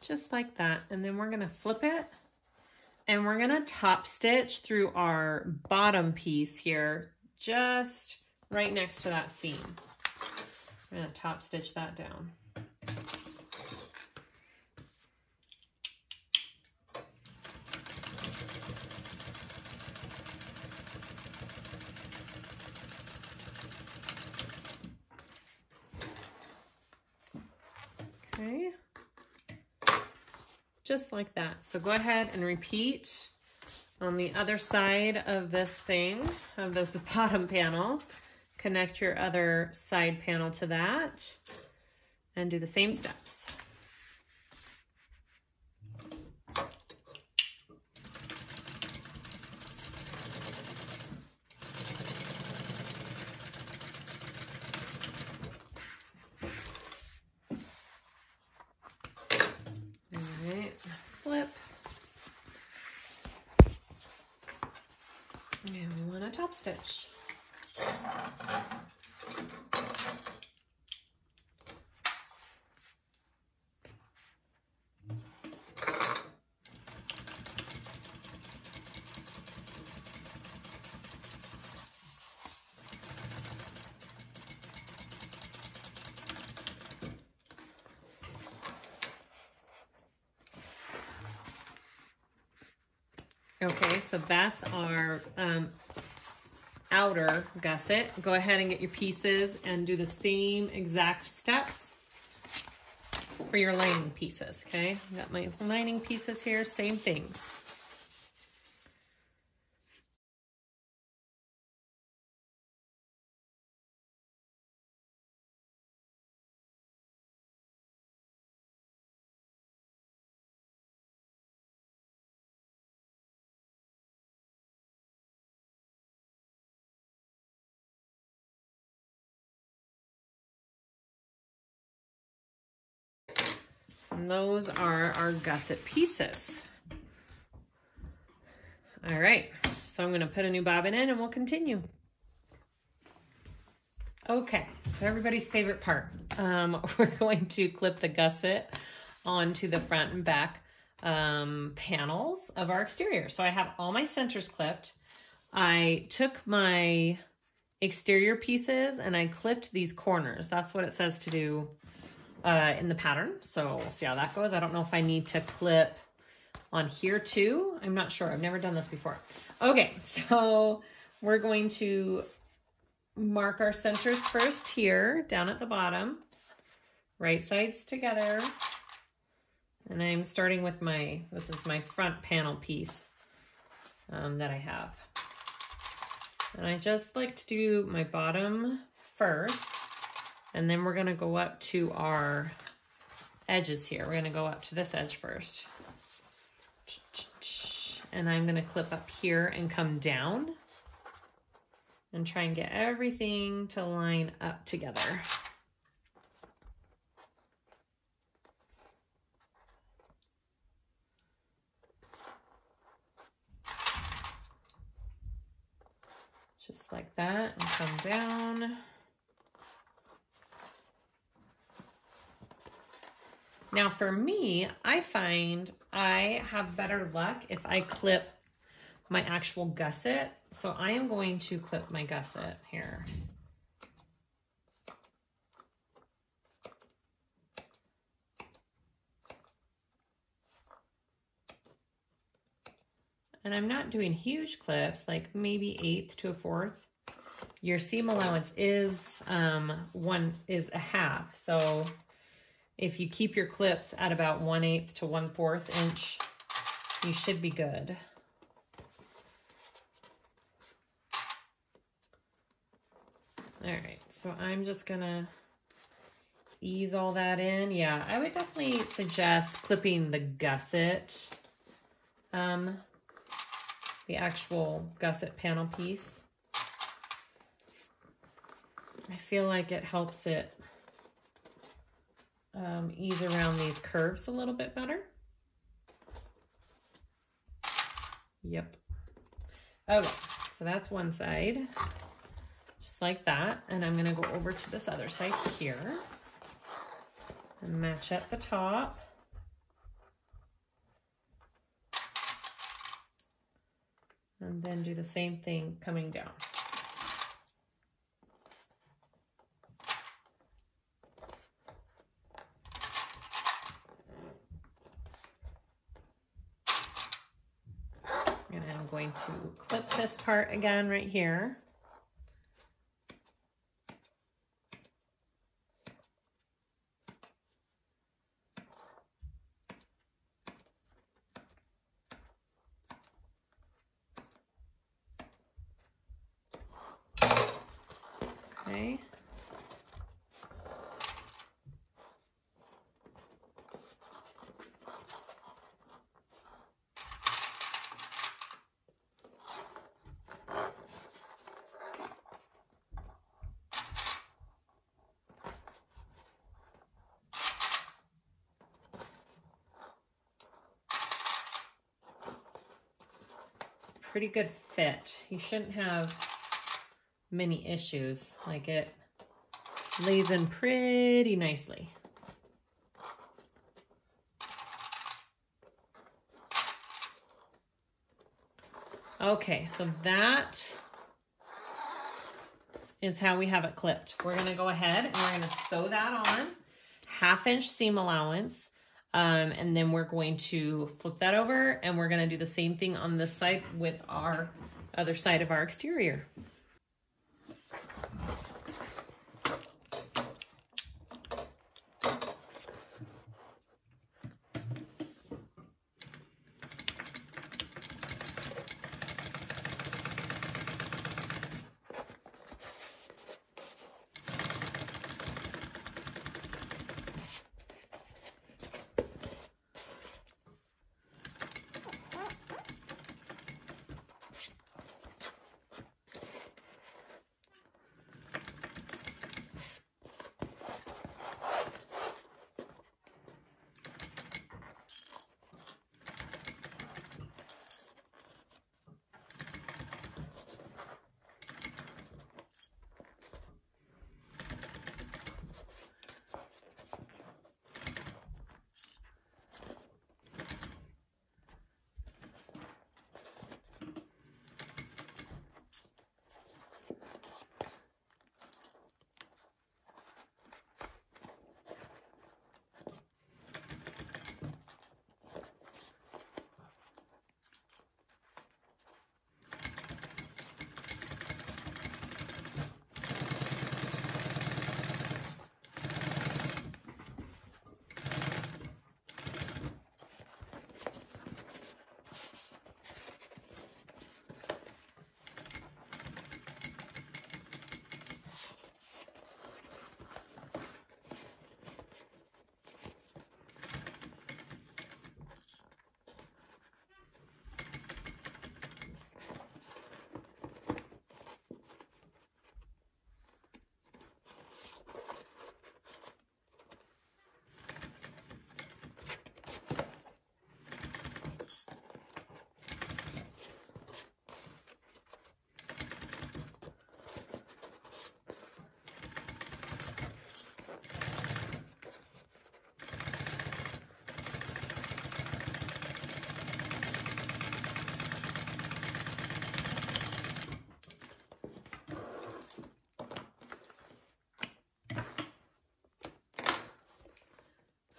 Just like that, and then we're gonna flip it. And we're gonna top stitch through our bottom piece here, just right next to that seam. We're gonna top stitch that down. Okay. Just like that. So go ahead and repeat on the other side of this thing, of this bottom panel. Connect your other side panel to that and do the same steps. Stitch. Okay, so that's our outer gusset. Go ahead and get your pieces and do the same exact steps for your lining pieces, okay? I've got my lining pieces here, same things. And those are our gusset pieces. All right, so I'm gonna put a new bobbin in and we'll continue. Okay, so everybody's favorite part. We're going to clip the gusset onto the front and back panels of our exterior. So I have all my centers clipped. I took my exterior pieces and I clipped these corners. That's what it says to do in the pattern. So we'll see how that goes. I don't know if I need to clip on here too. I'm not sure. I've never done this before. Okay, so we're going to mark our centers first here, down at the bottom. Right sides together. And I'm starting with my, this is my front panel piece that I have. And I just like to do my bottom first. And then we're going to go up to our edges here. We're going to go up to this edge first. And I'm going to clip up here and come down. And try and get everything to line up together. Just like that, and come down. Now for me, I find I have better luck if I clip my actual gusset. So I am going to clip my gusset here. And I'm not doing huge clips, like maybe 1/8 to 1/4. Your seam allowance is 1 1/2. So if you keep your clips at about 1/8 to 1/4 inch, you should be good. All right, so I'm just gonna ease all that in. Yeah, I would definitely suggest clipping the gusset. The actual gusset panel piece. I feel like it helps it ease around these curves a little bit better. Yep. Okay, so that's one side, just like that. And I'm gonna go over to this other side here and match up the top. And then do the same thing coming down. And I'm going to clip this part again right here. Okay. Pretty good fit. You shouldn't have many issues, like it lays in pretty nicely. Okay, so that is how we have it clipped. We're gonna go ahead and we're gonna sew that on, 1/2 inch seam allowance, and then we're going to flip that over and we're gonna do the same thing on this side with our other side of our exterior.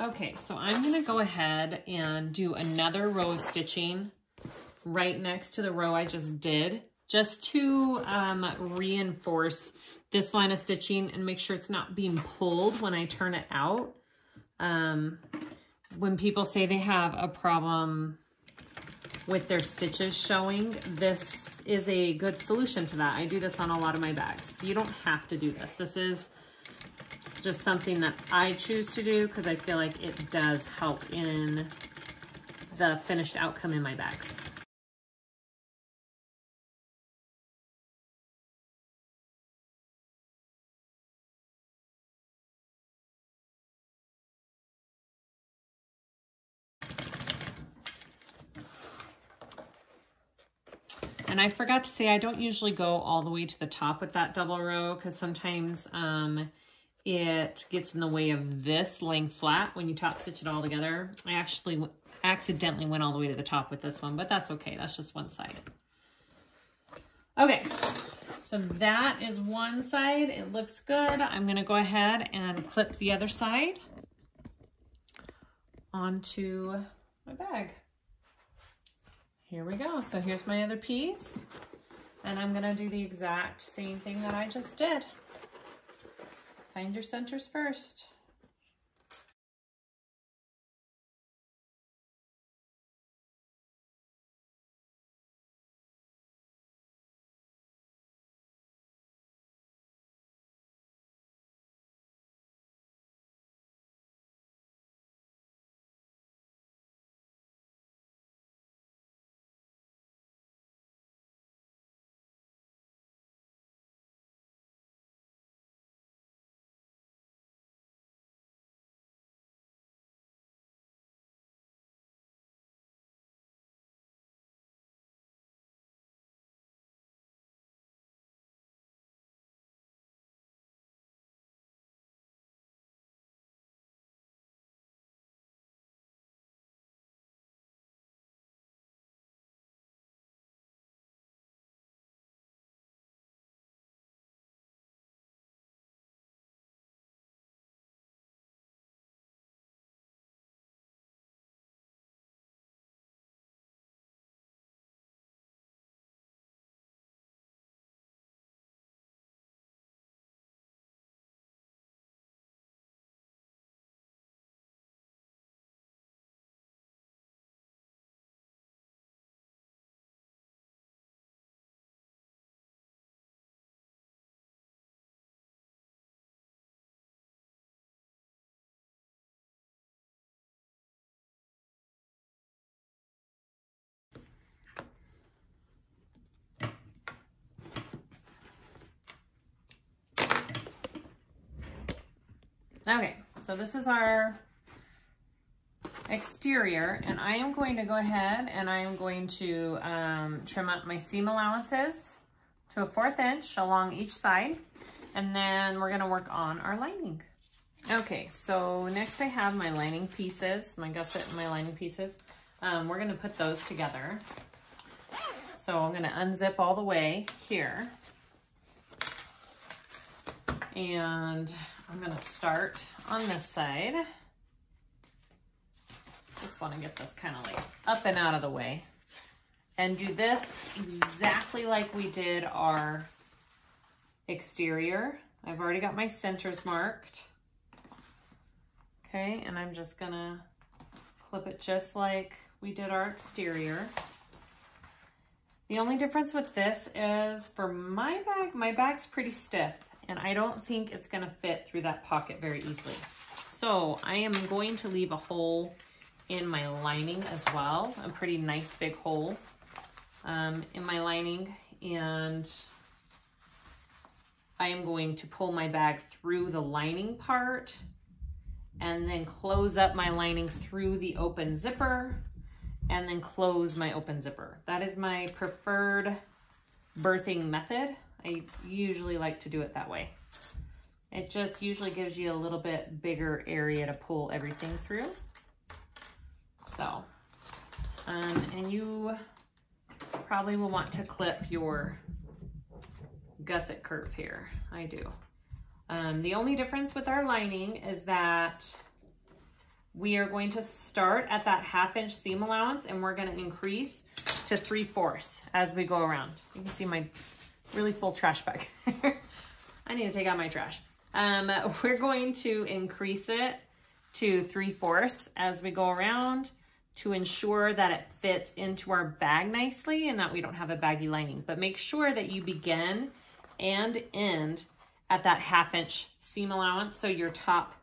Okay, so I'm gonna go ahead and do another row of stitching right next to the row I just did, just to reinforce this line of stitching and make sure it's not being pulled when I turn it out. When people say they have a problem with their stitches showing, this is a good solution to that. I do this on a lot of my bags. You don't have to do this. This is just something that I choose to do because I feel like it does help in the finished outcome in my bags. And I forgot to say, I don't usually go all the way to the top with that double row because sometimes it gets in the way of this laying flat when you top stitch it all together. I actually accidentally went all the way to the top with this one, but that's okay. That's just one side. Okay, so that is one side. It looks good. I'm going to go ahead and clip the other side onto my bag. Here we go. So here's my other piece, and I'm going to do the exact same thing that I just did. Find your centers first. Okay, so this is our exterior, and I am going to go ahead and I am going to trim up my seam allowances to a 1/4 inch along each side, and then we're gonna work on our lining. Okay, so next I have my lining pieces, my gusset and my lining pieces. We're gonna put those together. So I'm gonna unzip all the way here, and I'm gonna start on this side. Just wanna get this kind of like up and out of the way, and do this exactly like we did our exterior. I've already got my centers marked. Okay, and I'm just gonna clip it just like we did our exterior. The only difference with this is for my bag, my bag's pretty stiff, and I don't think it's gonna fit through that pocket very easily. So I am going to leave a hole in my lining as well, a pretty nice big hole in my lining. And I am going to pull my bag through the lining part and then close up my lining through the open zipper and then close my open zipper. That is my preferred birthing method. I usually like to do it that way. It just usually gives you a little bit bigger area to pull everything through. So, and you probably will want to clip your gusset curve here. I do. The only difference with our lining is that we are going to start at that 1/2 inch seam allowance, and we're going to increase to 3/4 as we go around. You can see my really full trash bag. I need to take out my trash. We're going to increase it to 3/4 as we go around to ensure that it fits into our bag nicely and that we don't have a baggy lining. But make sure that you begin and end at that 1/2 inch seam allowance, so your top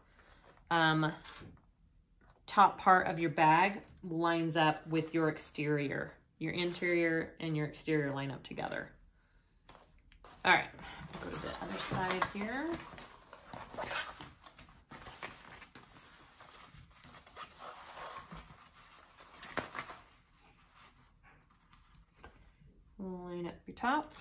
part of your bag lines up with your exterior. Your interior and your exterior line up together. All right, go to the other side here. Line up your top.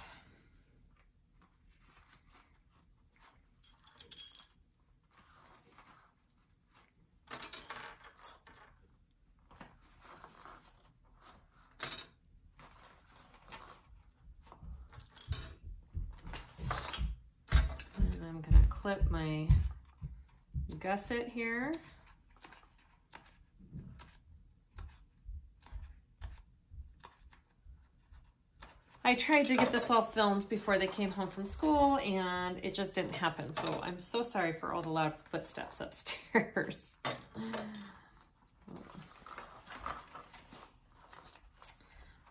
And I'm going to clip my gusset here. I tried to get this all filmed before they came home from school and it just didn't happen. So I'm so sorry for all the loud footsteps upstairs.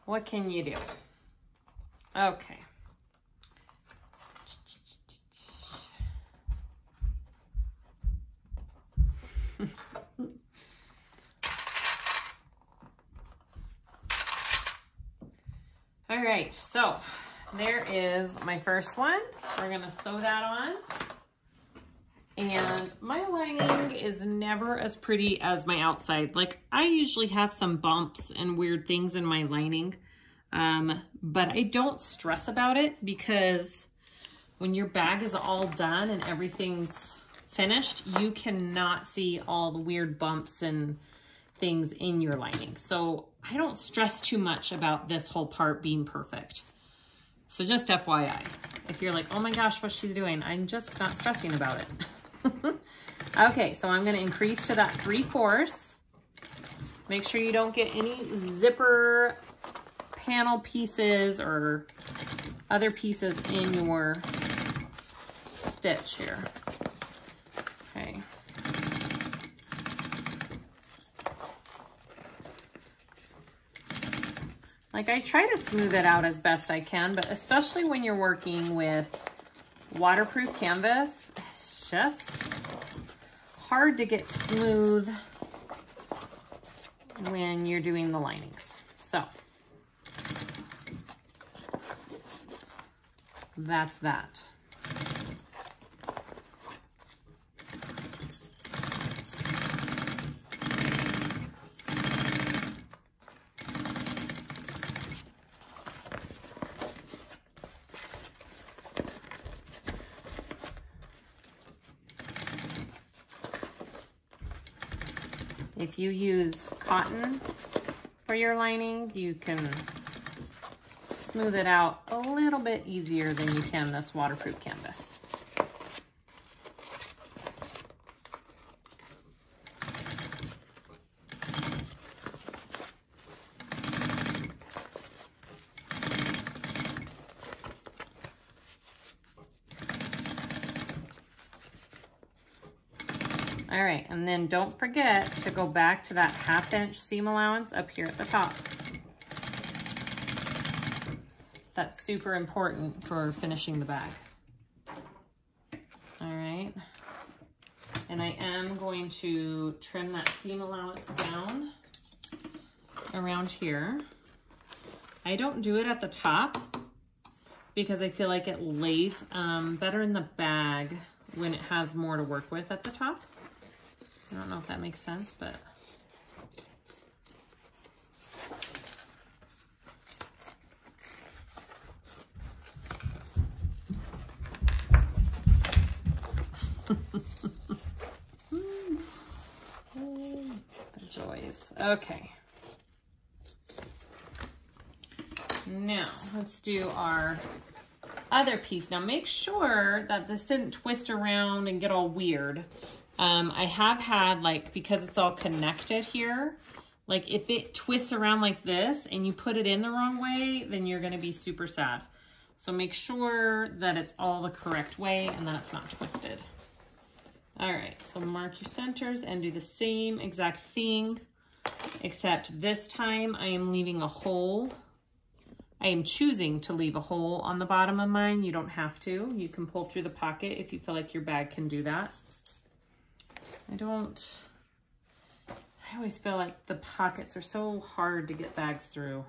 What can you do? Okay. All right, so there is my first one. We're gonna sew that on. And my lining is never as pretty as my outside. Like, I usually have some bumps and weird things in my lining, but I don't stress about it, because when your bag is all done and everything's finished, you cannot see all the weird bumps and things in your lining. So I don't stress too much about this whole part being perfect. So just FYI, if you're like, oh my gosh, what's she doing? I'm just not stressing about it. Okay, so I'm gonna increase to that 3/4. Make sure you don't get any zipper panel pieces or other pieces in your stitch here. Okay. Like, I try to smooth it out as best I can, but especially when you're working with waterproof canvas, it's just hard to get smooth when you're doing the linings. So that's that. If you use cotton for your lining, you can smooth it out a little bit easier than you can this waterproof canvas. All right, and then don't forget to go back to that 1/2 inch seam allowance up here at the top. That's super important for finishing the bag. All right, and I am going to trim that seam allowance down around here. I don't do it at the top because I feel like it lays better in the bag when it has more to work with at the top. I don't know if that makes sense, but the joys. Okay. Now let's do our other piece. Now make sure that this didn't twist around and get all weird. I have had, like, because it's all connected here, like if it twists around like this and you put it in the wrong way, then you're going to be super sad. So make sure that it's all the correct way and that it's not twisted. All right, so mark your centers and do the same exact thing, except this time I am leaving a hole. I am choosing to leave a hole on the bottom of mine. You don't have to. You can pull through the pocket if you feel like your bag can do that. I always feel like the pockets are so hard to get bags through.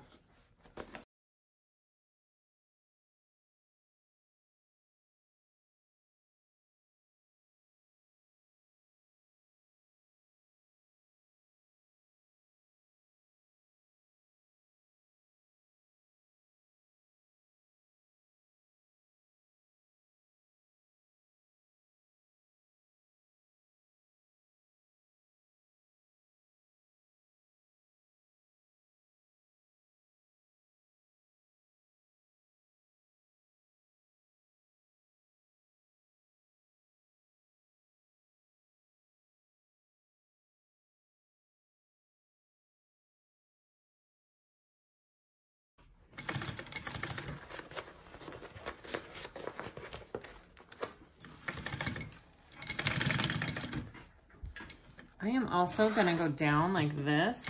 I am also going to go down like this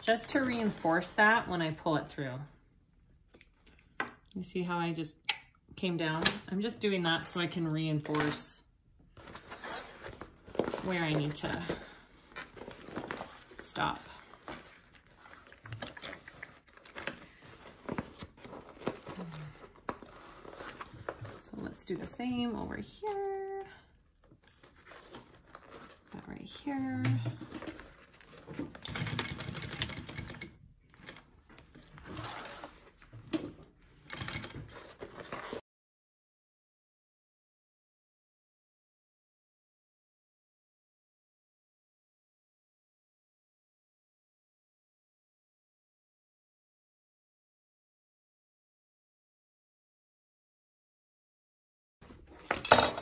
just to reinforce that when I pull it through. You see how I just came down? I'm just doing that so I can reinforce where I need to stop. So let's do the same over here. Right here.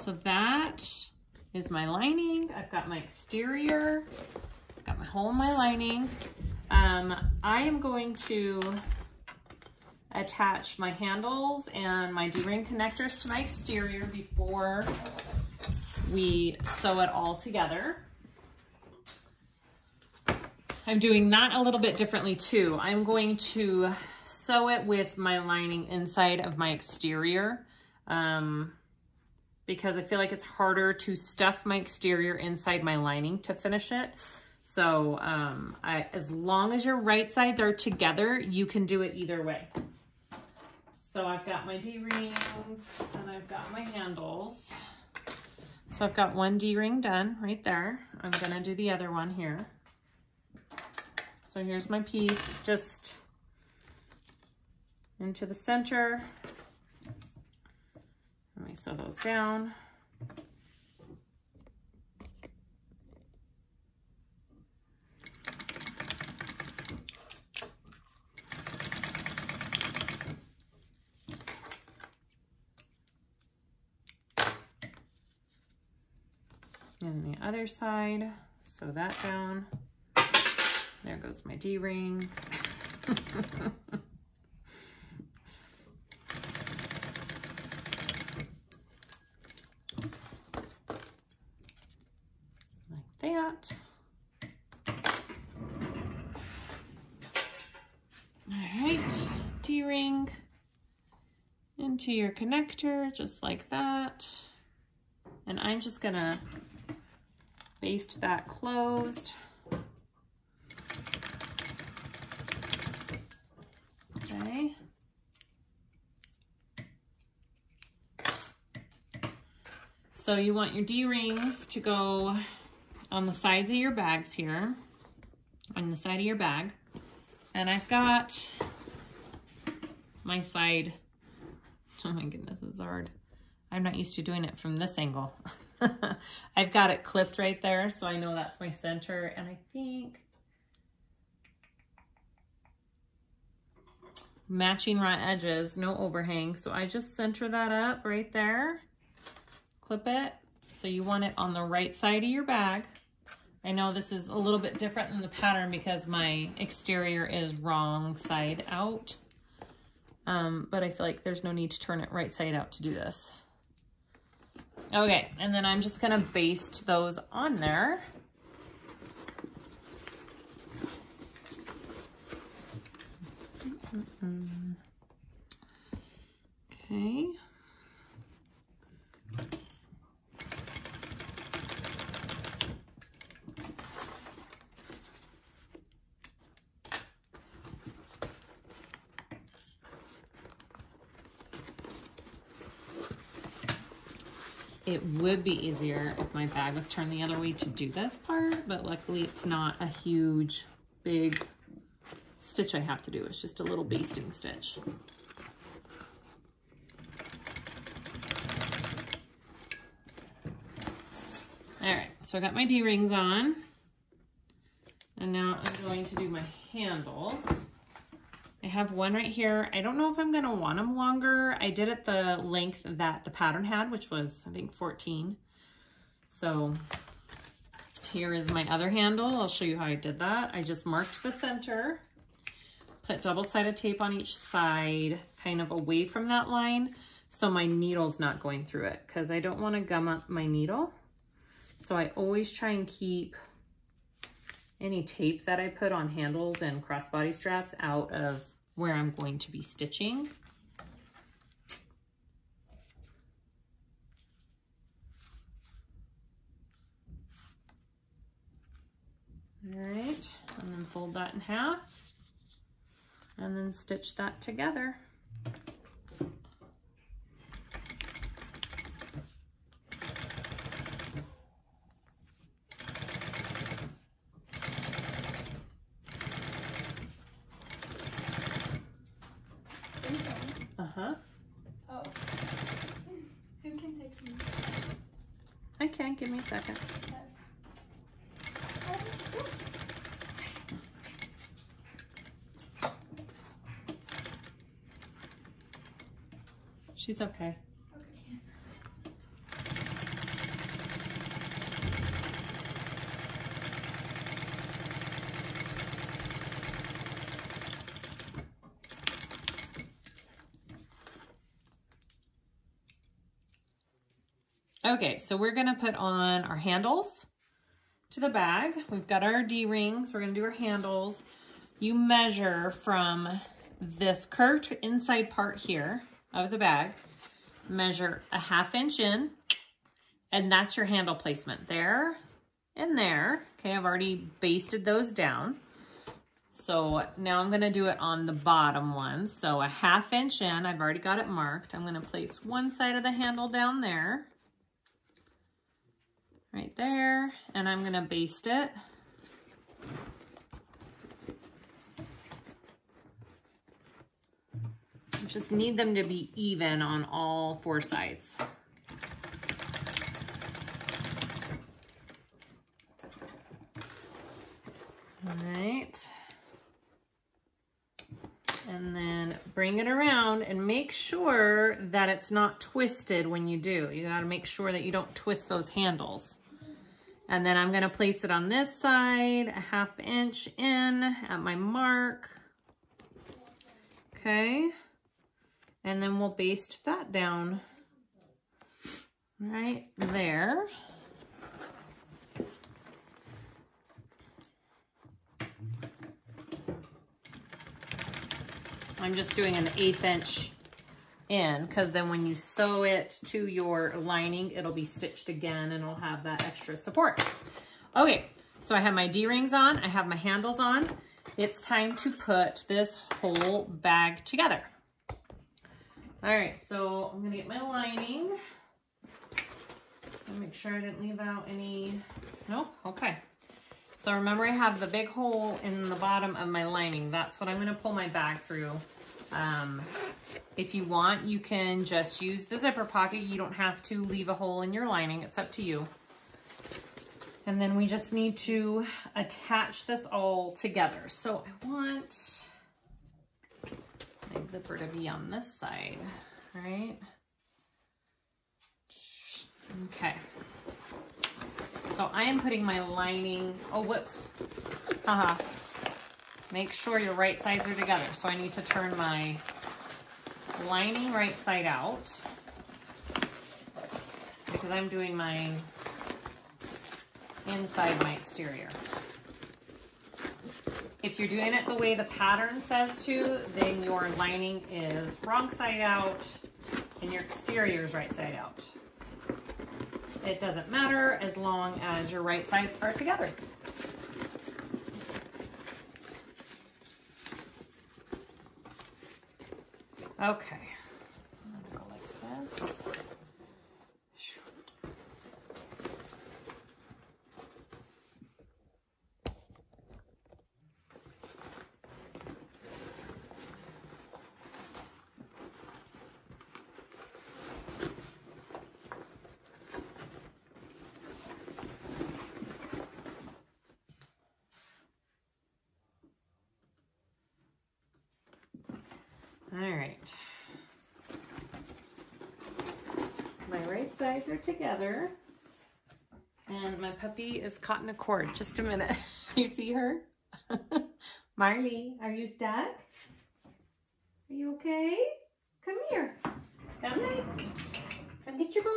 So that is my lining. I've got my exterior, I've got my hole in my lining. I am going to attach my handles and my D-ring connectors to my exterior before we sew it all together. I'm doing that a little bit differently too. I'm going to sew it with my lining inside of my exterior. Because I feel like it's harder to stuff my exterior inside my lining to finish it. So as long as your right sides are together, you can do it either way. So I've got my D-rings and I've got my handles. So I've got one D-ring done right there. I'm gonna do the other one here. So here's my piece, just into the center. Let me sew those down. And the other side, sew that down. There goes my D-ring. To your connector, just like that. And I'm just gonna baste that closed. Okay. So you want your D-rings to go on the sides of your bags here, on the side of your bag. And I've got my side. Oh my goodness, it's hard. I'm not used to doing it from this angle. I've got it clipped right there, so I know that's my center. And I think matching raw edges, no overhang. So I just center that up right there clip it. So you want it on the right side of your bag. I know this is a little bit different than the pattern because my exterior is wrong side out. But I feel like there's no need to turn it right side out to do this. Okay, and then I'm just gonna baste those on there. Okay. It would be easier if my bag was turned the other way to do this part, but luckily it's not a huge, big stitch I have to do. It's just a little basting stitch. All right, so I got my D-rings on, and now I'm going to do my handles. I have one right here. I don't know if I'm going to want them longer. I did it the length that the pattern had, which was, I think, 14. So here is my other handle. I'll show you how I did that. I just marked the center, put double-sided tape on each side, kind of away from that line, so my needle's not going through it, because I don't want to gum up my needle. So I always try and keep any tape that I put on handles and crossbody straps out of where I'm going to be stitching. All right, and then fold that in half and then stitch that together. Give me a second. She's okay. Okay, so we're gonna put on our handles to the bag. We've got our D-rings, we're gonna do our handles. You measure from this curved inside part here of the bag, measure a ½ inch in, and that's your handle placement there and there. Okay, I've already basted those down. So now I'm gonna do it on the bottom one. So a ½ inch in, I've already got it marked. I'm gonna place one side of the handle down there, right there, and I'm gonna baste it. I just need them to be even on all four sides. All right. And then bring it around and make sure that it's not twisted when you do. You gotta make sure that you don't twist those handles. And then I'm gonna place it on this side, a ½ inch in at my mark. Okay. And then we'll baste that down right there. I'm just doing an 1/8 inch in, because then when you sew it to your lining, it'll be stitched again and it'll have that extra support. Okay, so I have my D-rings on, I have my handles on. It's time to put this whole bag together. All right, so I'm gonna get my lining. Make sure I didn't leave out any, nope, okay. So remember I have the big hole in the bottom of my lining. That's what I'm gonna pull my bag through. If you want, you can just use the zipper pocket. You don't have to leave a hole in your lining. It's up to you. And then we just need to attach this all together. So I want my zipper to be on this side, right? Okay. So I am putting my lining, oh, whoops. Haha. Make sure your right sides are together. So I need to turn my lining right side out because I'm doing my inside my exterior. If you're doing it the way the pattern says to, then your lining is wrong side out and your exterior is right side out. It doesn't matter as long as your right sides are together. Okay, I'm gonna go like this. Are together and my puppy is caught in a cord. Just a minute. You see her? Marley, are you stuck? Are you okay? Come here. Come here. Come get your bone.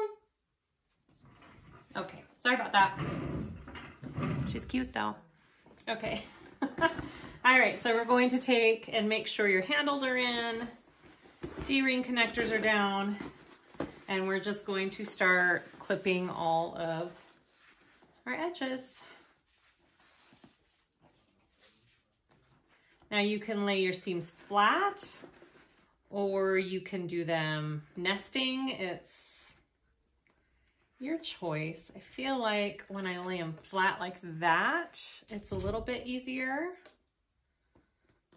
Okay. Sorry about that. She's cute though. Okay. All right. So we're going to take and make sure your handles are in. D-ring connectors are down. And we're just going to start clipping all of our edges. Now you can lay your seams flat or you can do them nesting. It's your choice. I feel like when I lay them flat like that, it's a little bit easier.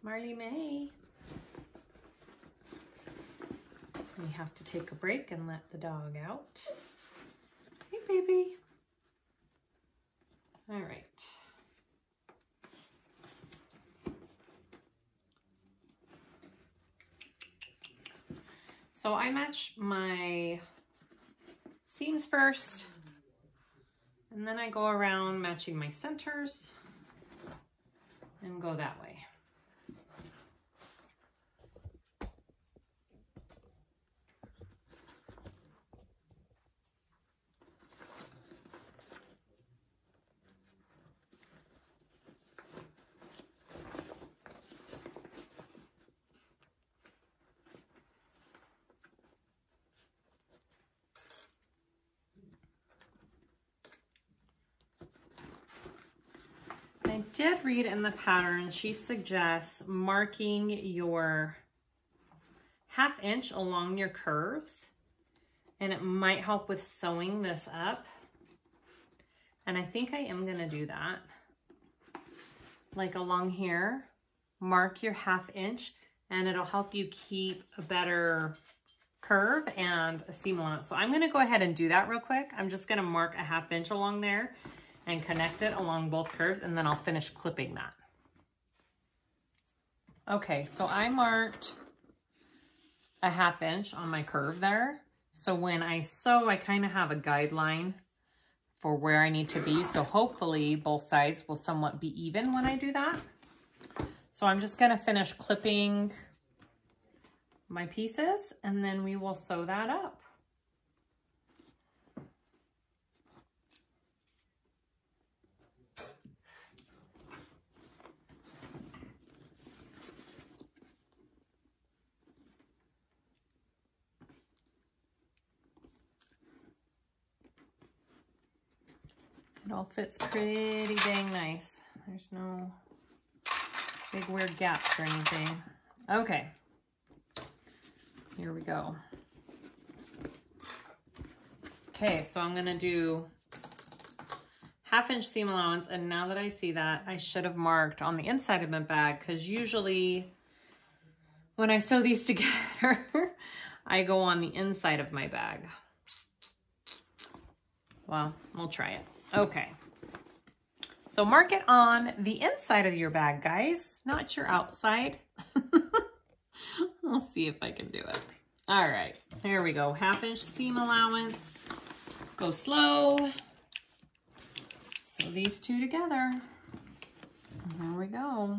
Marley May. We have to take a break and let the dog out. Hey, baby. All right. So I match my seams first, and then I go around matching my centers and go that way. I did read in the pattern, she suggests marking your ½ inch along your curves, and it might help with sewing this up. And I think I am gonna do that. Like along here, mark your ½ inch and it'll help you keep a better curve and a seam allowance. So I'm gonna go ahead and do that real quick. I'm just gonna mark a ½ inch along there and connect it along both curves, and then I'll finish clipping that. Okay, so I marked a ½ inch on my curve there. So when I sew, I kind of have a guideline for where I need to be. So hopefully both sides will somewhat be even when I do that. So I'm just gonna finish clipping my pieces and then we will sew that up. It all fits pretty dang nice. There's no big weird gaps or anything. Okay, here we go. Okay, so I'm gonna do ½ inch seam allowance, and now that I see that, I should have marked on the inside of my bag, because usually when I sew these together, I go on the inside of my bag. Well, we'll try it. Okay, so mark it on the inside of your bag, guys, not your outside. I'll see if I can do it. All right, there we go. ½ inch seam allowance. go slow. So these two together. There we go.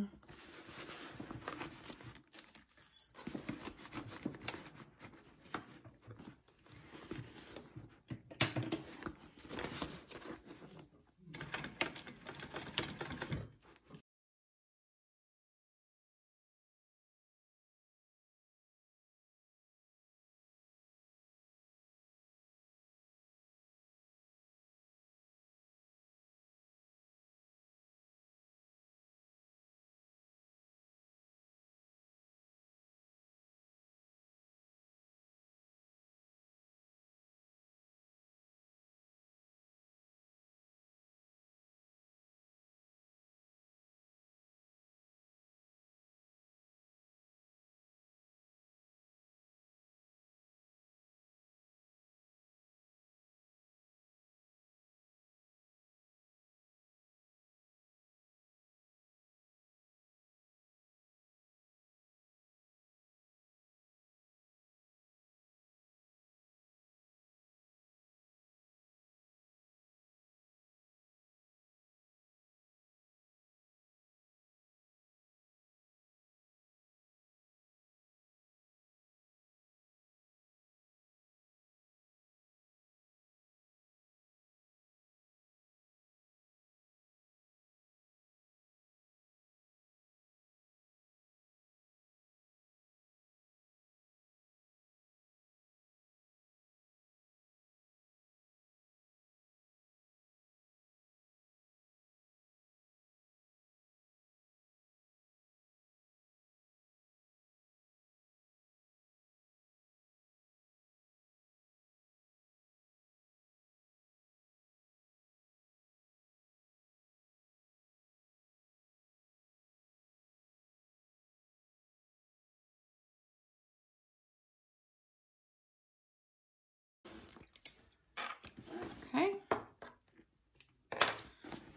Okay,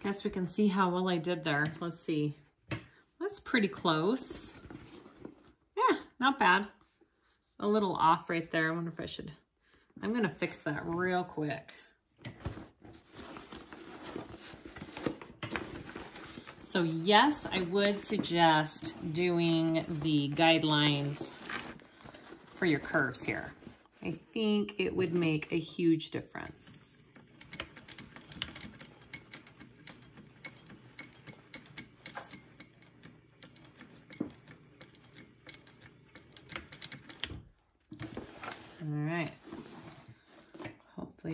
guess we can see how well I did there. Let's see. That's pretty close. Yeah, not bad. A little off right there. I wonder if I should, I'm going to fix that real quick. So yes, I would suggest doing the guidelines for your curves here. I think it would make a huge difference.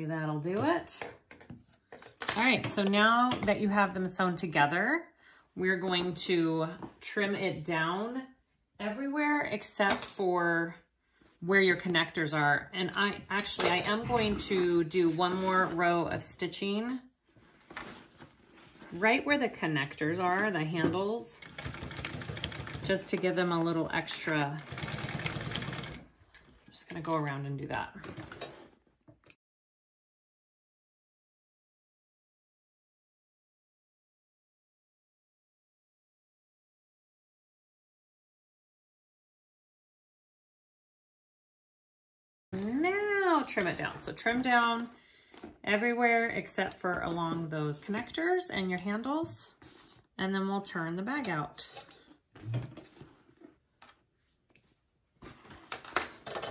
That'll do it. All right, so now that you have them sewn together, we're going to trim it down everywhere except for where your connectors are. And I am going to do one more row of stitching right where the connectors are, the handles, just to give them a little extra. I'm just gonna go around and do that. Trim it down. So trim down everywhere except for along those connectors and your handles, and then we'll turn the bag out.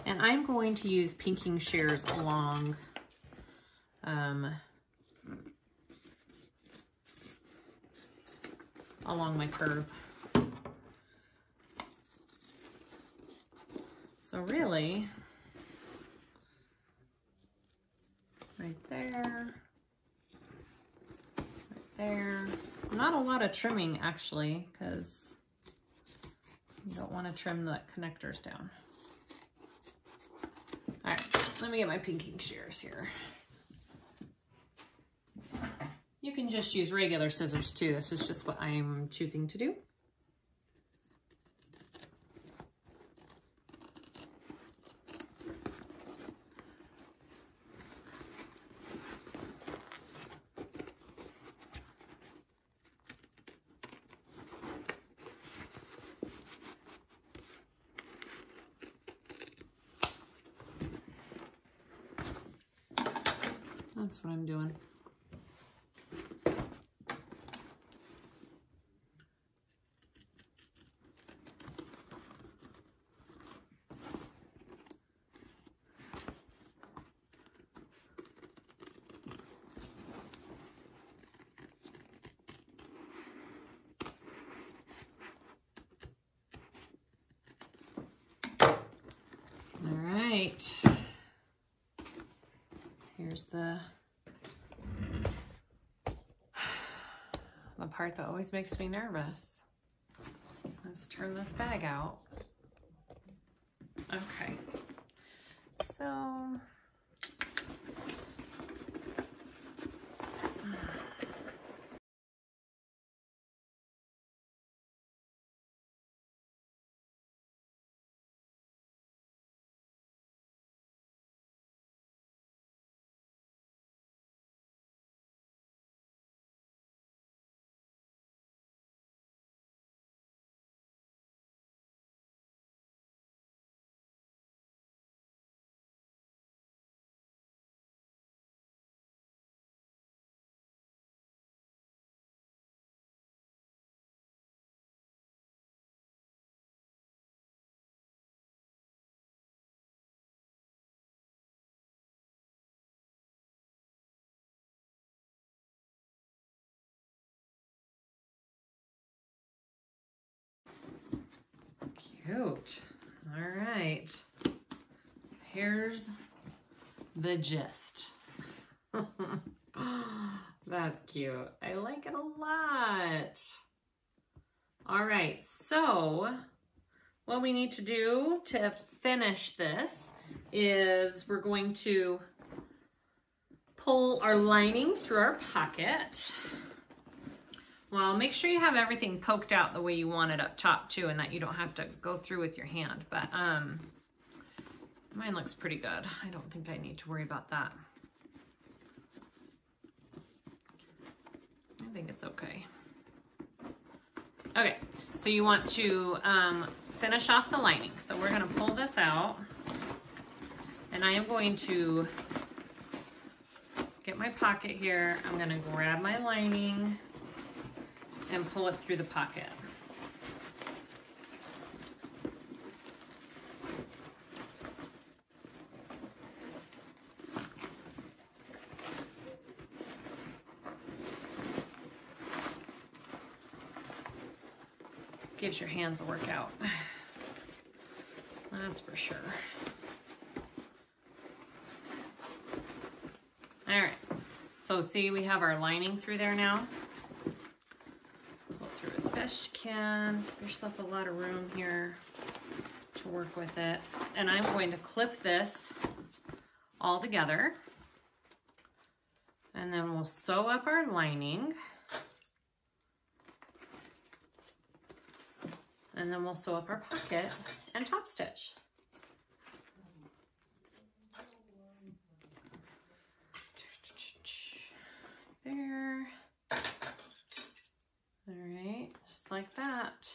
And I'm going to use pinking shears along along my curve. So really, right there, right there. Not a lot of trimming actually, because you don't want to trim the connectors down. All right, let me get my pinking shears here. You can just use regular scissors too. This is just what I'm choosing to do. That's what I'm doing. The part that always makes me nervous. Let's turn this bag out. Okay, so cute. All right, here's the gist. That's cute. I like it a lot. All right, so what we need to do to finish this is we're going to pull our lining through our pocket. Well, make sure you have everything poked out the way you want it up top too, and that you don't have to go through with your hand, but mine looks pretty good. I don't think I need to worry about that. I think it's okay. Okay, so you want to finish off the lining. So we're gonna pull this out, and I am going to get my pocket here. I'm gonna grab my lining and pull it through the pocket. Gives your hands a workout. That's for sure. All right, so see, we have our lining through there now. Best you can. Give yourself a lot of room here to work with it. And I'm going to clip this all together, and then we'll sew up our lining, and then we'll sew up our pocket and top stitch. There. All right, just like that.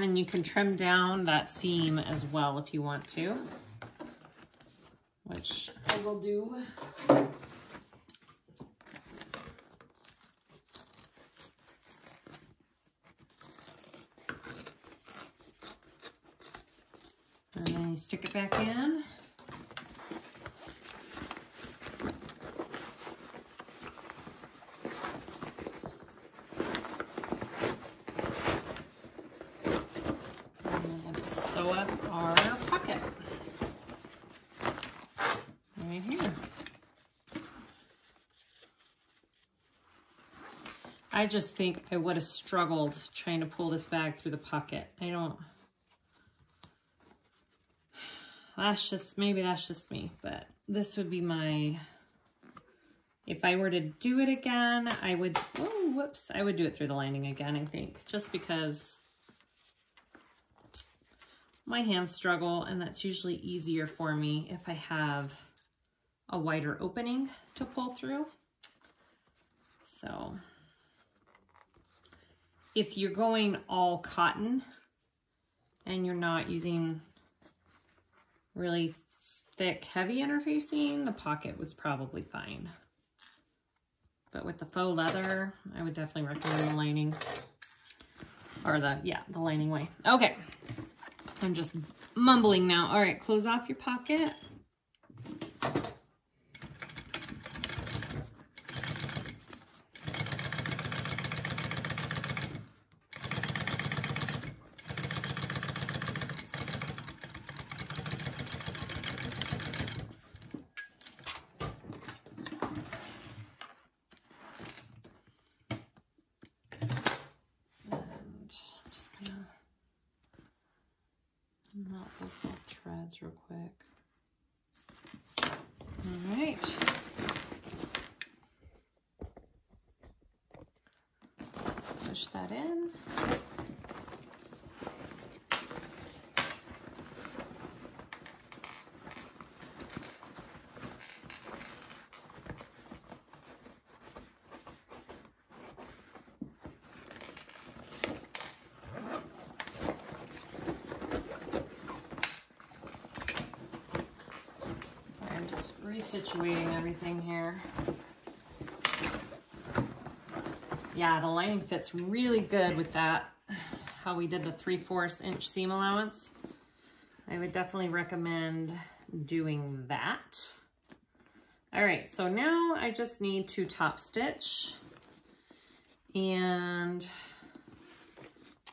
And then you can trim down that seam as well if you want to, which I will do. And then you stick it back in. I just think I would have struggled trying to pull this bag through the pocket. I don't, that's just, maybe that's just me, but this would be my, if I were to do it again, I would, oh, whoops, I would do it through the lining again, I think, just because my hands struggle, and that's usually easier for me if I have a wider opening to pull through. So if you're going all cotton and you're not using really thick, heavy interfacing, the pocket was probably fine. But with the faux leather, I would definitely recommend the lining, or the, yeah, the lining way. Okay, I'm just mumbling now. All right, close off your pocket. Real quick. All right. Push that in. Situating everything here. Yeah, the lining fits really good with that, how we did the 3/4 inch seam allowance. I would definitely recommend doing that. All right, so now I just need to top stitch, and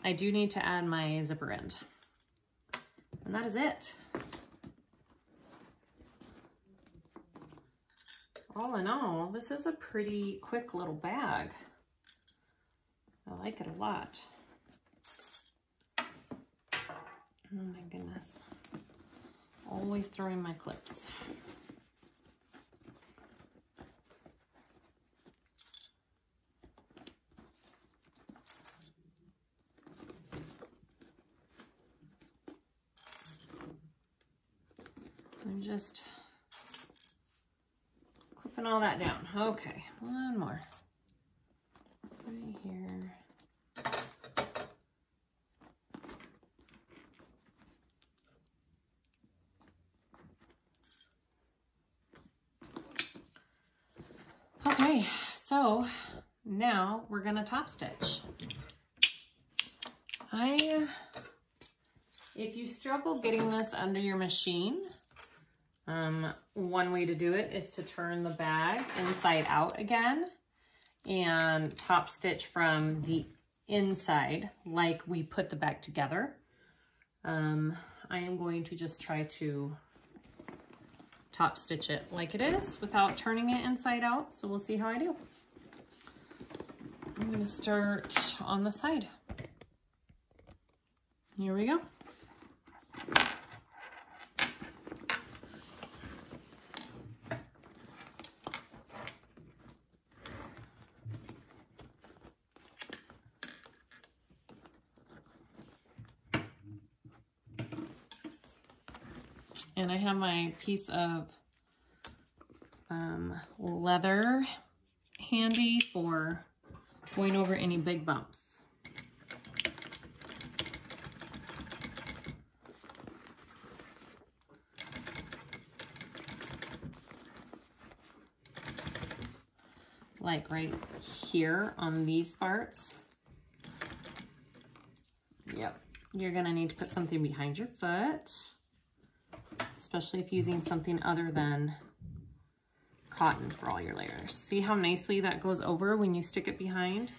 I do need to add my zipper end, and that is it. All in all, this is a pretty quick little bag. I like it a lot. Oh my goodness. Always throwing my clips. I'm just all that down. Okay, one more. Right here. Okay, so now we're gonna top stitch. If you struggle getting this under your machine, one way to do it is to turn the bag inside out again and top stitch from the inside like we put the bag together. I am going to just try to top stitch it like it is without turning it inside out, so we'll see how I do. I'm going to start on the side. Here we go. And I have my piece of leather handy for going over any big bumps. Like right here on these parts. Yep, you're gonna need to put something behind your foot, especially if using something other than cotton for all your layers. See how nicely that goes over when you stick it behind?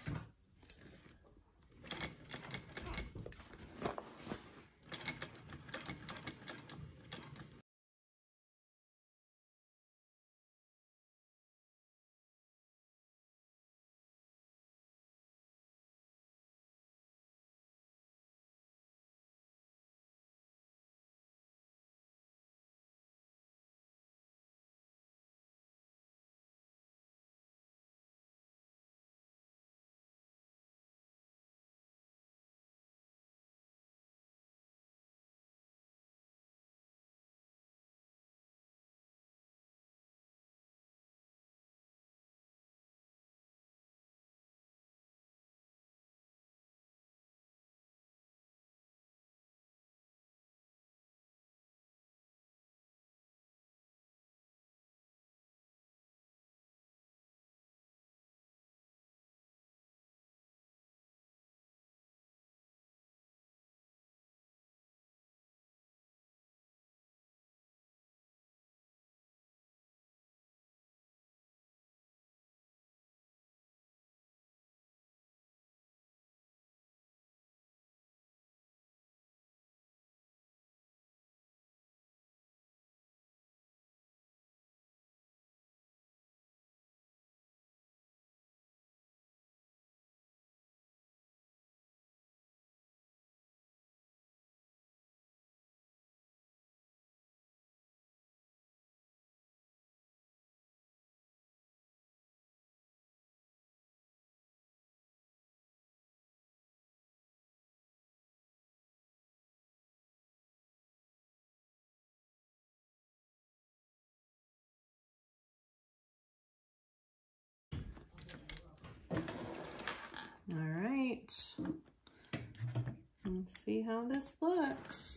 All right, let's see how this looks.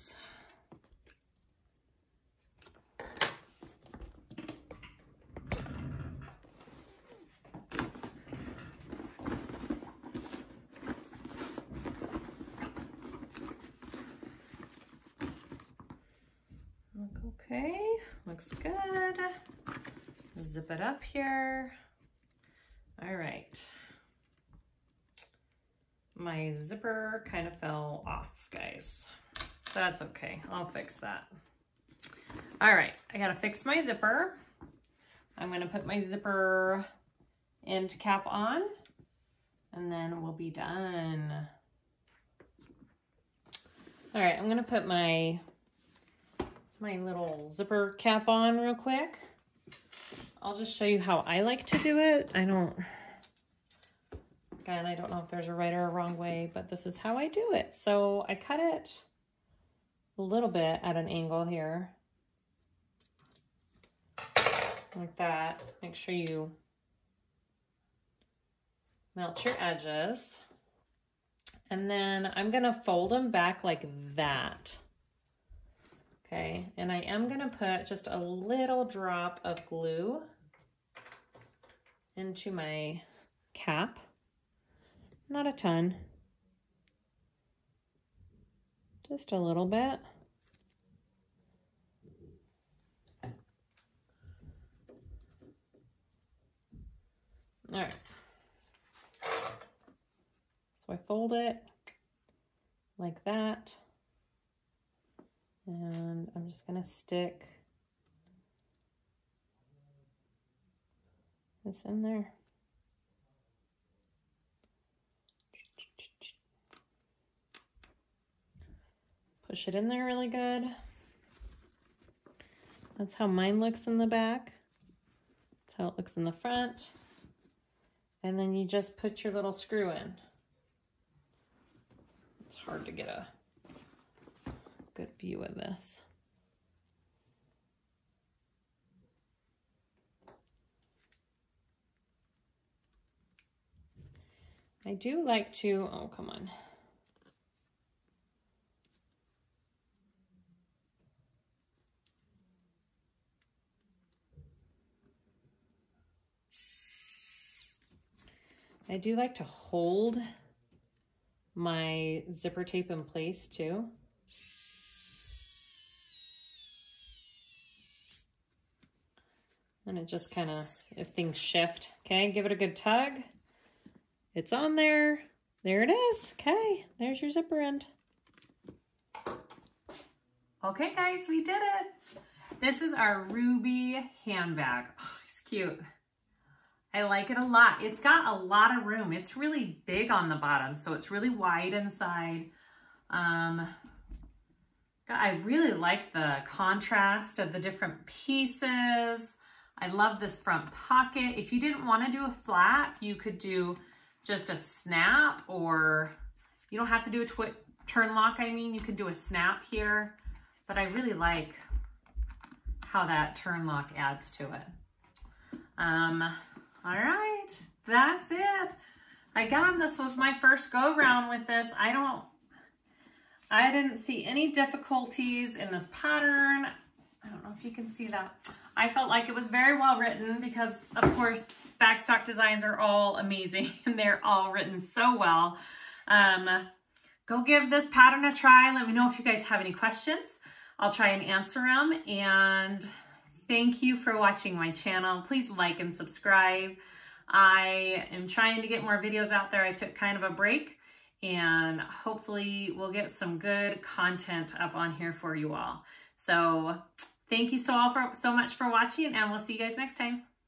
Okay, looks good. Zip it up here. All right. My zipper kind of fell off, guys. That's okay, I'll fix that. All right, I gotta fix my zipper. I'm gonna put my zipper end cap on and then we'll be done. All right, I'm gonna put my little zipper cap on real quick. I'll just show you how I like to do it. Again, I don't know if there's a right or a wrong way, but this is how I do it. So I cut it a little bit at an angle here, like that. Make sure you melt your edges. And then I'm gonna fold them back like that. Okay, and I am gonna put just a little drop of glue into my cap. Not a ton, just a little bit. All right, so I fold it like that, and I'm just gonna stick this in there. Push it in there really good. That's how mine looks in the back. That's how it looks in the front. And then you just put your little screw in. It's hard to get a good view of this. I do like to, oh, come on. I do like to hold my zipper tape in place too. And it just kind of, if things shift, okay, give it a good tug. It's on there. There it is. Okay, there's your zipper end. Okay, guys, we did it. This is our Ruby handbag. Oh, it's cute. I like it a lot. It's got a lot of room. It's really big on the bottom, so it's really wide inside. I really like the contrast of the different pieces. I love this front pocket. If you didn't want to do a flap, you could do just a snap, or you don't have to do a turn lock. I mean, you could do a snap here, but I really like how that turn lock adds to it. All right, that's it. Again, this was my first go round with this. I didn't see any difficulties in this pattern. I don't know if you can see that. I felt like it was very well written because, of course, Bagstock Designs are all amazing and they're all written so well. Go give this pattern a try. Let me know if you guys have any questions. I'll try and answer them. And thank you for watching my channel. Please like and subscribe. I am trying to get more videos out there. I took kind of a break and hopefully we'll get some good content up on here for you all. So thank you so much for watching, and we'll see you guys next time.